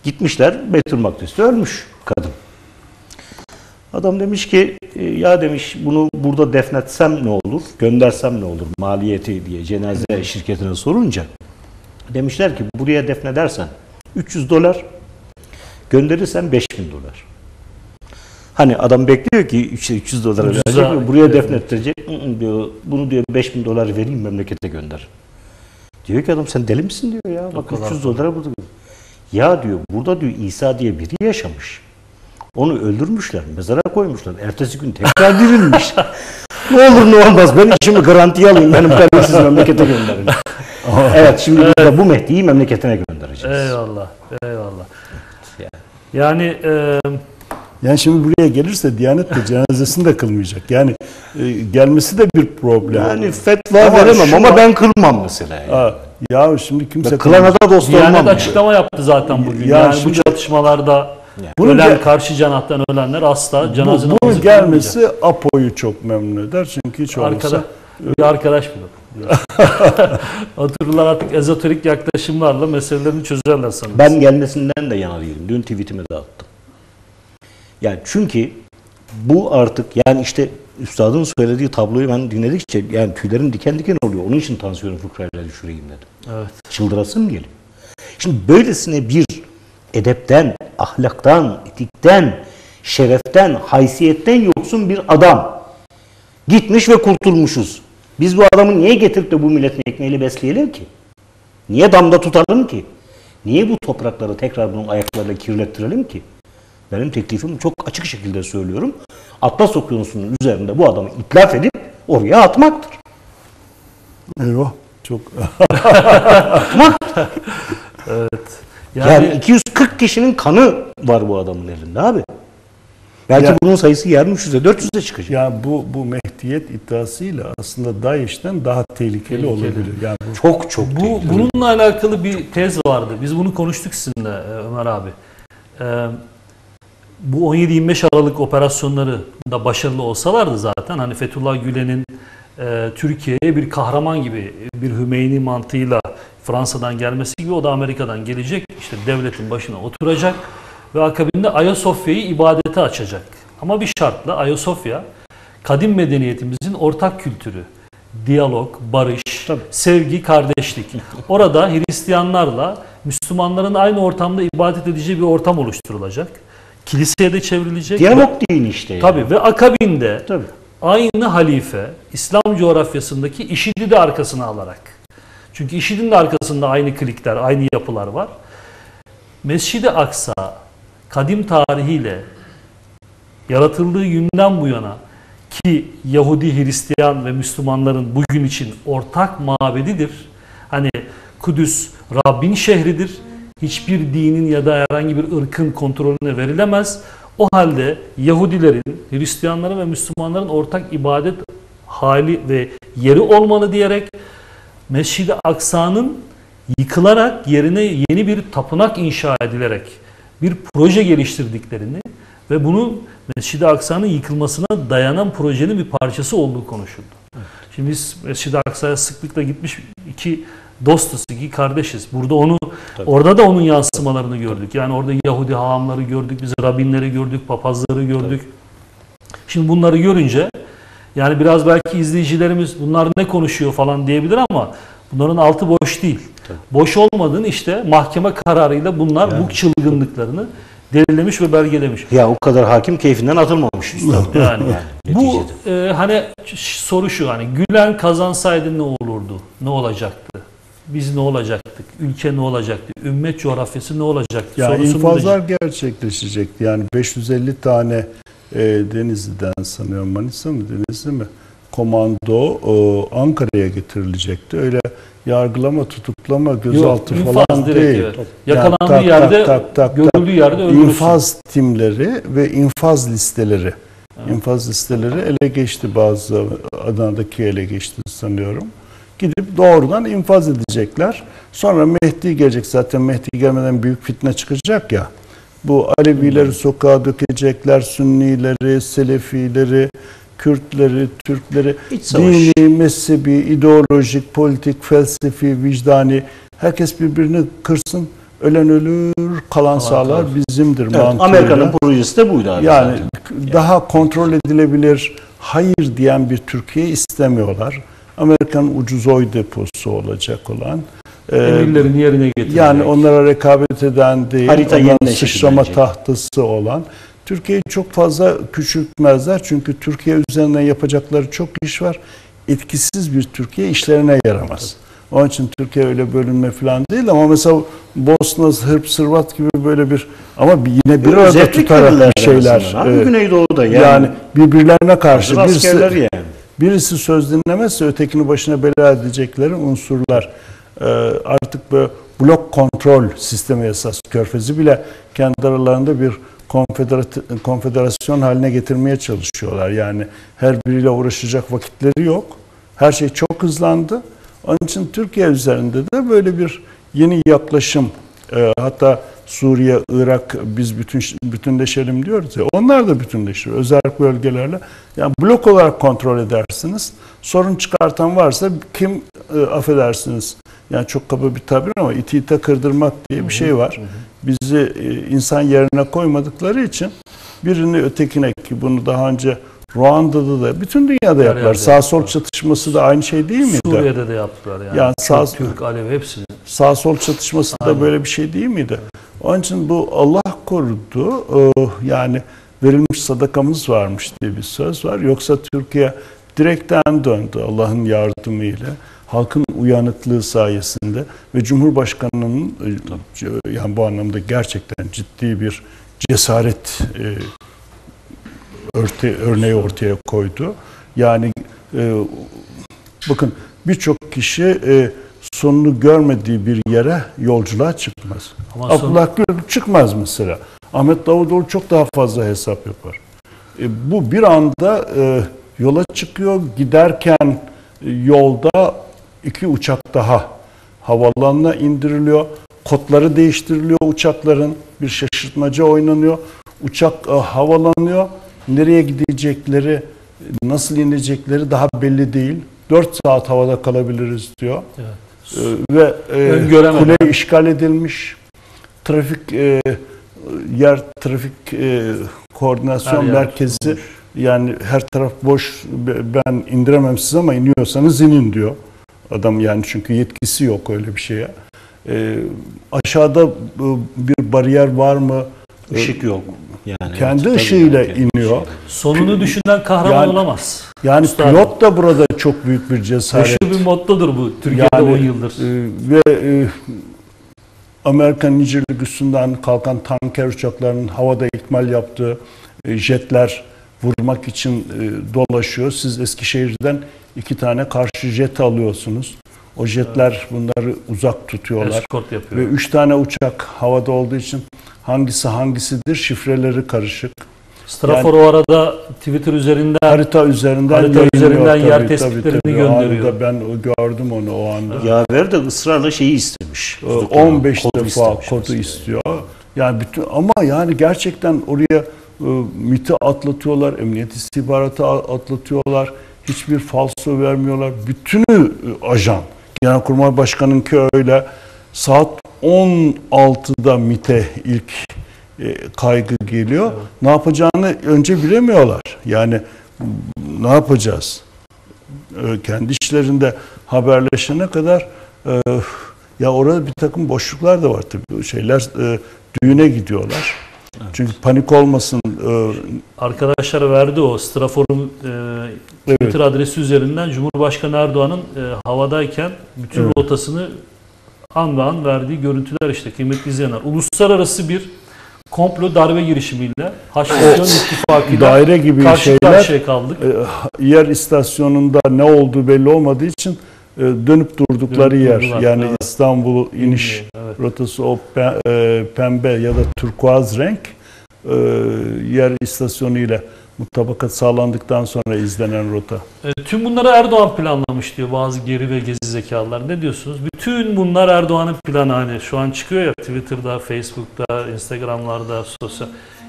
Gitmişler, Beytül Makdis'te ölmüş kadın. Adam demiş ki ya demiş bunu burada defnetsem ne olur, göndersem ne olur maliyeti diye cenaze şirketine sorunca demişler ki buraya defnedersen $300, gönderirsen $5000. Hani adam bekliyor ki $300 verecek, buraya defnettirecek, diyor, bunu diyor $5000 vereyim memlekete gönder. Diyor ki adam sen deli misin diyor ya, bak $300 burada. Ya diyor burada diyor İsa diye biri yaşamış. Onu öldürmüşler, mezara koymuşlar. Ertesi gün tekrar dirilmiş. Ne olur ne olmaz, ben işimi garantiye alayım. Benim terbiyesiz memlekete gönderin. Evet, şimdi bu Mehdi'yi memleketine göndereceğiz. Eyvallah, eyvallah. Yani Yani şimdi buraya gelirse Diyanet de cenazesini de kılmayacak. Yani gelmesi de bir problem. Yani fetva ama veremem ama ben kılmam mesela. Yani. Ya şimdi kimse kılana da dost olmam. Diyanet açıklama yaptı zaten bugün. Yani bu çatışmalarda ölen, karşı canattan ölenler asla cenaze namazı kılmayacak. Bu gelmesi APO'yu çok memnun eder. Çünkü hiç olmasa bir arkadaş bulur. Otururlar artık ezoterik yaklaşımlarla meselelerini çözerler sanırım. Ben gelmesinden de yana değilim. Dün tweetimi de attım. Yani çünkü bu artık yani işte üstadın söylediği tabloyu ben dinledikçe yani tüylerim diken diken oluyor. Onun için tansiyonu fıkrayla düşüreyim dedim. Evet. Çıldırasım geliyor. Şimdi böylesine bir edepten, ahlaktan, etikten, şereften, haysiyetten yoksun bir adam gitmiş ve kurtulmuşuz. Biz bu adamı niye getirip de bu milletin ekmeğiyle besleyelim ki? Niye damda tutalım ki? Niye bu toprakları tekrar bunun ayaklarıyla kirlettirelim ki? Benim teklifim çok açık şekilde söylüyorum. Atlas Okyanusu'nun üzerinde bu adamı itlaf edip oraya atmaktır. Eyvah. Çok. Atmaktır. Evet. Yani 240 kişinin kanı var bu adamın elinde abi. Belki ya, bunun sayısı yarım 400'e çıkacak. Ya bu mehdiyet iddiasıyla aslında DAEŞ'ten daha tehlikeli olabilir. Yani bu, çok tehlikeli. Bununla alakalı bir tez vardı. Biz bunu konuştuk sizinle Ömer abi. Bu 17-25 Aralık operasyonları da başarılı olsalardı zaten hani Fethullah Gülen'in Türkiye'ye bir kahraman gibi bir Hümeyni mantığıyla Fransa'dan gelmesi gibi o da Amerika'dan gelecek. İşte devletin başına oturacak ve akabinde Ayasofya'yı ibadete açacak. Ama bir şartla Ayasofya kadim medeniyetimizin ortak kültürü. Diyalog, barış, tabii, sevgi, kardeşlik. Orada Hristiyanlarla Müslümanların aynı ortamda ibadet edeceği bir ortam oluşturulacak. Kiliseye de çevrilecek. Diyalog dini işte. Tabii yani. Ve akabinde tabii, aynı halife İslam coğrafyasındaki IŞİD'i de arkasına alarak. Çünkü IŞİD'in de arkasında aynı klikler, aynı yapılar var. Mescid-i Aksa kadim tarihiyle yaratıldığı günden bu yana ki Yahudi, Hristiyan ve Müslümanların bugün için ortak mabedidir. Hani Kudüs Rabbin şehridir. Hiçbir dinin ya da herhangi bir ırkın kontrolüne verilemez. O halde Yahudilerin, Hristiyanların ve Müslümanların ortak ibadet hali ve yeri olmalı diyerek Mescid-i Aksa'nın yıkılarak yerine yeni bir tapınak inşa edilerek bir proje geliştirdiklerini ve bunun Mescid-i Aksa'nın yıkılmasına dayanan projenin bir parçası olduğu konuşuldu. Evet. Şimdi biz Mescid-i Aksa'ya sıklıkla gitmiş iki dostuz, iki kardeşiz. Burada onu, tabii, orada da onun yansımalarını gördük. Yani orada Yahudi hahamları gördük, biz rabbinleri gördük, papazları gördük. Tabii. Şimdi bunları görünce yani biraz belki izleyicilerimiz bunlar ne konuşuyor falan diyebilir ama bunların altı boş değil. Tabii. Boş olmadığını işte mahkeme kararıyla bunlar yani, bu çılgınlıklarını delillemiş ve belgelemiş. Ya o kadar hakim keyfinden atılmamış. Yani bu hani soru şu, hani Gülen kazansaydı ne olurdu? Ne olacaktı? Biz ne olacaktık? Ülke ne olacaktı? Ümmet coğrafyası ne olacaktı? Yani infazlar gerçekleşecekti. Yani 550 tane Denizli'den sanıyorum, Manisa mı Denizli mi? Komando Ankara'ya getirilecekti. Öyle yargılama, tutuklama, gözaltı falan değil. Evet. Yakalandığı yani, yerde, görüldüğü yerde öldürürsün. İnfaz timleri ve infaz listeleri. Evet. İnfaz listeleri ele geçti bazı, Adana'daki ele geçti sanıyorum. Gidip doğrudan infaz edecekler. Sonra Mehdi gelecek, zaten Mehdi gelmeden büyük fitne çıkacak ya. Bu Alevileri sokağa dökecekler, Sünnileri, Selefileri, Kürtleri, Türkleri, dini, mezhebi, ideolojik, politik, felsefi, vicdani, herkes birbirini kırsın, ölen ölür, kalan sağlar bizimdir. Evet, Amerika'nın projesi de buydu abi. Yani daha kontrol edilebilir, hayır diyen bir Türkiye istemiyorlar. Amerika'nın ucuz oy deposu olacak olan. Emirlerin yerine getirilecek. Yani onlara rekabet eden değil, onların sıçrama tahtası olan. Türkiye'yi çok fazla küçültmezler çünkü Türkiye üzerinden yapacakları çok iş var. Etkisiz bir Türkiye işlerine yaramaz. Onun için Türkiye öyle bölünme falan değil ama mesela Bosna, Hırp, Sırvat gibi böyle bir ama yine bir arada tutarak şeyler. Güneydoğu'da yani birbirlerine karşı birisi söz dinlemezse ötekini başına bela edecekleri unsurlar. Artık bu blok kontrol sistemi esas Körfezi bile kendi aralarında bir konfederasyon haline getirmeye çalışıyorlar. Yani her biriyle uğraşacak vakitleri yok. Her şey çok hızlandı. Onun için Türkiye üzerinde de böyle bir yeni yaklaşım, hatta Suriye, Irak biz bütünleşelim diyoruz ya, onlar da bütünleşir. Özel bölgelerle, yani blok olarak kontrol edersiniz. Sorun çıkartan varsa kim, affedersiniz, yani çok kaba bir tabir ama iti ite kırdırmak diye bir şey var. Bizi insan yerine koymadıkları için birini ötekine, ki bunu daha önce Ruanda'da da, bütün dünyada yaptılar. Sağ-sol çatışması da aynı şey değil miydi? Suriye'de de yaptılar yani. Yani sağ, Türk, Alev hepsini. Sağ-sol çatışması da böyle bir şey değil miydi? Onun için bu Allah korudu, yani verilmiş sadakamız varmış diye bir söz var. Yoksa Türkiye direkten döndü Allah'ın yardımıyla, halkın uyanıklığı sayesinde ve Cumhurbaşkanı'nın, yani bu anlamda gerçekten ciddi bir cesaret örneği ortaya koydu. Yani bakın, birçok kişi sonunu görmediği bir yere yolculuğa çıkmaz. Abdullah Gül çıkmaz mesela. Ahmet Davutoğlu çok daha fazla hesap yapar. Bu bir anda yola çıkıyor. Giderken yolda iki uçak daha havalanına indiriliyor. Kodları değiştiriliyor uçakların. Bir şaşırtmaca oynanıyor. Uçak havalanıyor. Nereye gidecekleri, nasıl inecekleri daha belli değil. 4 saat havada kalabiliriz diyor. Evet. Ve kule işgal edilmiş. Trafik koordinasyon merkezi tutulmuş. Yani her taraf boş. Ben indiremem sizi ama iniyorsanız inin diyor. Adam, yani çünkü yetkisi yok öyle bir şeye. Aşağıda bir bariyer var mı? Işık yok. Yani kendi ışığıyla iniyor. Sonunu düşünen kahraman olamaz. Yani Üstadım, pilot da burada çok büyük bir cesaret. Şu bir moddadır bu Türkiye'de, yani 10 yıldır. Ve Amerika Nicelik üstünden kalkan tanker uçaklarının havada ikmal yaptığı jetler vurmak için dolaşıyor. Siz Eskişehir'den 2 tane karşı jet alıyorsunuz. O jetler bunları uzak tutuyorlar. Ve 3 tane uçak havada olduğu için hangisi hangisidir? Şifreleri karışık. Strafor yani, o arada Twitter üzerinden, harita üzerinden yer tespitlerini gönderiyor. Anında ben gördüm onu o anda. Yaver de ısrarla şeyi istemiş. 15 defa kodu istiyor. Yani bütün, ama yani gerçekten oraya MİT'i atlatıyorlar, Emniyet İstihbaratı atlatıyorlar. Hiçbir falso vermiyorlar. Bütünü ajan. Genelkurmay Başkanı'nınki öyle. Saat 16'da MİT'e ilk kaygı geliyor. Evet. Ne yapacağını önce bilemiyorlar. Yani ne yapacağız? Kendi işlerinde haberleşene kadar ya orada bir takım boşluklar da var tabii. Şeyler düğüne gidiyorlar. Evet. Çünkü panik olmasın. Arkadaşlar verdi o Strafor'un Twitter adresi üzerinden Cumhurbaşkanı Erdoğan'ın havadayken bütün rotasını an ve an verdiği görüntüler işte kıymetli izleyenler. Uluslararası bir komplo darbe girişimiyle Haçlı İttifakı'yla daire gibi karşı karşıya kaldık. Yer istasyonunda ne olduğu belli olmadığı için dönüp durdukları yer. Yani evet. İstanbul iniş rotası o pembe ya da turkuaz renk yer istasyonu ile mutabakat sağlandıktan sonra izlenen rota. Tüm bunları Erdoğan planlamış diyor bazı geri ve gezi zekalar. Ne diyorsunuz? Bütün bunlar Erdoğan'ın planı. Hani şu an çıkıyor ya Twitter'da, Facebook'ta, Instagram'larda, sosyal.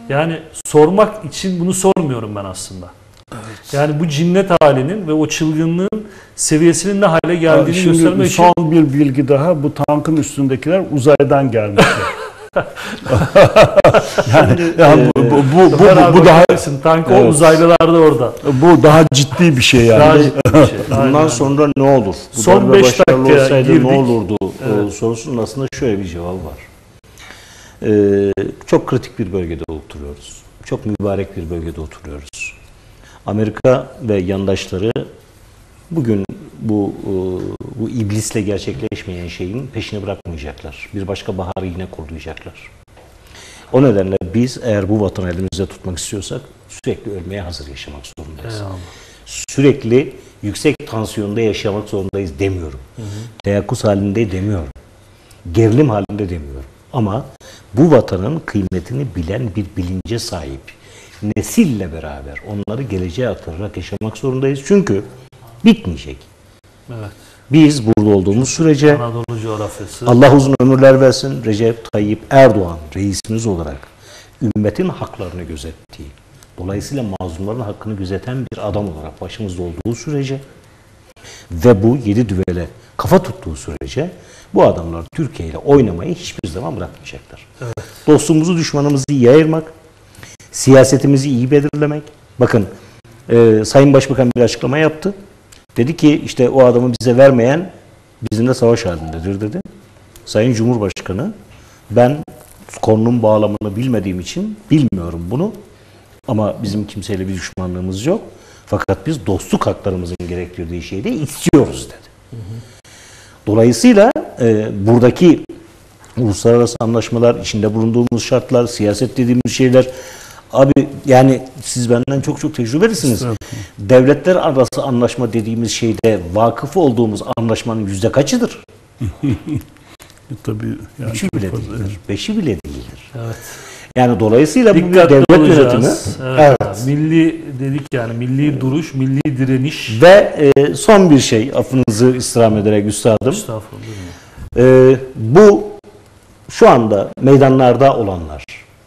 Yani sormak için bunu sormuyorum ben aslında. Evet. Yani bu cinnet halinin ve o çılgınlığın seviyesinin ne hale geldiğini göstermek için. Son bir bilgi daha. Bu tankın üstündekiler uzaydan gelmişler. yani bu daha tank o uzaylılarda orada. Bu daha ciddi bir şey yani. Daha ciddi bir şey. Bundan sonra ne olur? Bu son 5 dakika girdik. Ne olurdu? Evet. Sorusunun aslında şöyle bir cevabı var. Çok kritik bir bölgede oturuyoruz. Çok mübarek bir bölgede oturuyoruz. Amerika ve yandaşları bugün bu iblisle gerçekleşmeyen şeyin peşini bırakmayacaklar. Bir başka baharı yine kurgulayacaklar. O nedenle biz eğer bu vatanı elimizde tutmak istiyorsak sürekli ölmeye hazır yaşamak zorundayız. Eyvallah. Sürekli yüksek tansiyonda yaşamak zorundayız demiyorum. Teyakkuz halinde demiyorum. Gerilim halinde demiyorum. Ama bu vatanın kıymetini bilen bir bilince sahip nesille beraber onları geleceğe aktararak yaşamak zorundayız. Çünkü bitmeyecek. Evet. Biz burada olduğumuz sürece Allah uzun ömürler versin, Recep Tayyip Erdoğan reisimiz olarak ümmetin haklarını gözettiği, dolayısıyla mazlumların hakkını gözeten bir adam olarak başımızda olduğu sürece ve bu 7 düvele kafa tuttuğu sürece bu adamlar Türkiye ile oynamayı hiçbir zaman bırakmayacaklar. Evet. Dostumuzu, düşmanımızı iyi ayırmak, siyasetimizi iyi belirlemek. Bakın Sayın Başbakan bir açıklama yaptı. Dedi ki işte o adamı bize vermeyen bizimle savaş halindedir dedi. Sayın Cumhurbaşkanı, ben konunun bağlamını bilmediğim için bilmiyorum bunu. Ama bizim kimseyle bir düşmanlığımız yok. Fakat biz dostluk haklarımızın gerektirdiği şeyi de istiyoruz dedi. Dolayısıyla buradaki uluslararası anlaşmalar, içinde bulunduğumuz şartlar, siyaset dediğimiz şeyler... Abi yani siz benden çok tecrübelisiniz. Evet. Devletler arası anlaşma dediğimiz şeyde vakıf olduğumuz anlaşmanın %kaçıdır? Tabii. Yani 3'ü bile değildir. 5'i bile değildir. Evet. Yani dolayısıyla dikkatli bu devlet yönetimi. Evet. Evet. Milli dedik yani, milli duruş, milli direniş. Ve son bir şey, affınızı istirham ederek üstadım. Estağfurullah. Bu şu anda meydanlarda olanlar.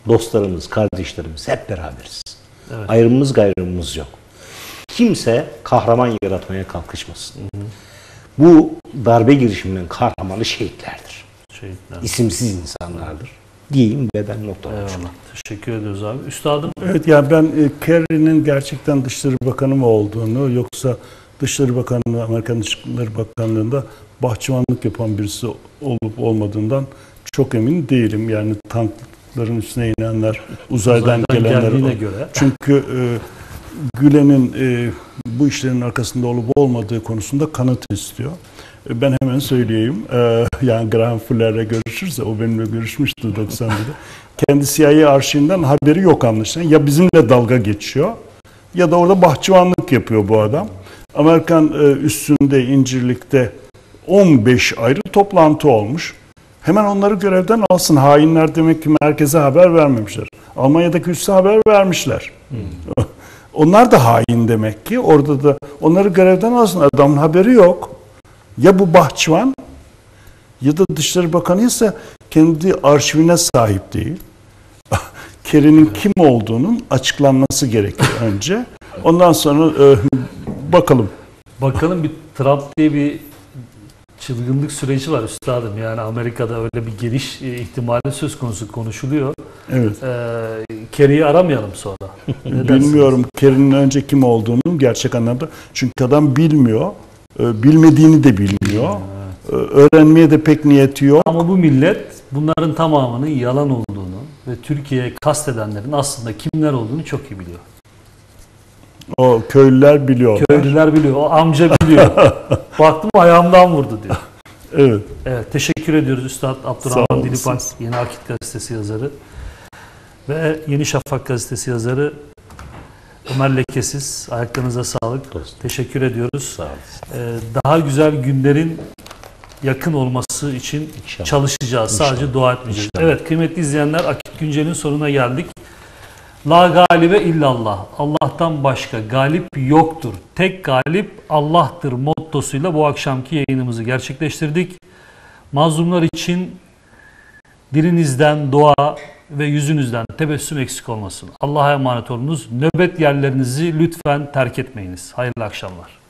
Dostlarımız, kardeşlerimiz, hep beraberiz. Evet. Ayrımımız, gayrımımız yok. Kimse kahraman yaratmaya kalkışmasın. Hı hı. Bu darbe girişiminin kahramanı şehitlerdir. Şehitler. İsimsiz insanlardır. Diyeyim ve ben nokta olmuşum. Teşekkür ediyoruz abi. Üstadım. Evet yani ben Kerry'nin gerçekten Dışişleri Bakanı mı olduğunu, yoksa Dışişleri Bakanlığı, Amerikan Dışişleri Bakanlığı'nda bahçıvanlık yapan birisi olup olmadığından çok emin değilim. Yani tank üstüne inenler, uzaydan gelenler. Göre. Çünkü Gülen'in bu işlerin arkasında olup olmadığı konusunda kanıt istiyor. Ben hemen söyleyeyim. Yani Graham Fuller'le görüşürse, o benimle görüşmüştü 90'da. Kendi CIA arşivinden haberi yok anlaşılan. Ya bizimle dalga geçiyor ya da orada bahçıvanlık yapıyor bu adam. Amerikan üstünde, İncirlik'te 15 ayrı toplantı olmuş. Hemen onları görevden alsın. Hainler demek ki merkeze haber vermemişler. Almanya'daki üsse haber vermişler. Hmm. Onlar da hain demek ki. Orada da onları görevden alsın. Adamın haberi yok. Ya bu bahçıvan ya da Dışişleri Bakanı ise kendi arşivine sahip değil. Kerry'nin kim olduğunun açıklanması gerekiyor önce. Ondan sonra bakalım. Bakalım, bir Trump diye bir çılgınlık süreci var üstadım. Yani Amerika'da öyle bir geliş ihtimali söz konusu, konuşuluyor. Evet. Kerry'i aramayalım sonra. Bilmiyorum Kerry'nin önce kim olduğunu gerçek anlamda. Çünkü adam bilmiyor. Bilmediğini de bilmiyor. Evet. Öğrenmeye de pek niyeti yok. Ama bu millet bunların tamamının yalan olduğunu ve Türkiye'ye kastedenlerin aslında kimler olduğunu çok iyi biliyor. O köylüler biliyor. Köylüler biliyor. O amca biliyor. Baktım ayağımdan vurdu diyor. Evet. Evet. Teşekkür ediyoruz Üstad Abdurrahman Dilipak, Yeni Akit Gazetesi yazarı ve Yeni Şafak Gazetesi yazarı Ömer Lekesiz. Ayaklarınıza sağlık. Dostum. Teşekkür ediyoruz. Sağ olun. Daha güzel günlerin yakın olması için İnşallah. Çalışacağız. İnşallah. Sadece dua etmeyeceğiz. İnşallah. Evet kıymetli izleyenler, Akit Güncel'in sonuna geldik. La galibe illallah. Allah'tan başka galip yoktur. Tek galip Allah'tır mottosuyla bu akşamki yayınımızı gerçekleştirdik. Mazlumlar için dilinizden dua ve yüzünüzden tebessüm eksik olmasın. Allah'a emanet olunuz. Nöbet yerlerinizi lütfen terk etmeyiniz. Hayırlı akşamlar.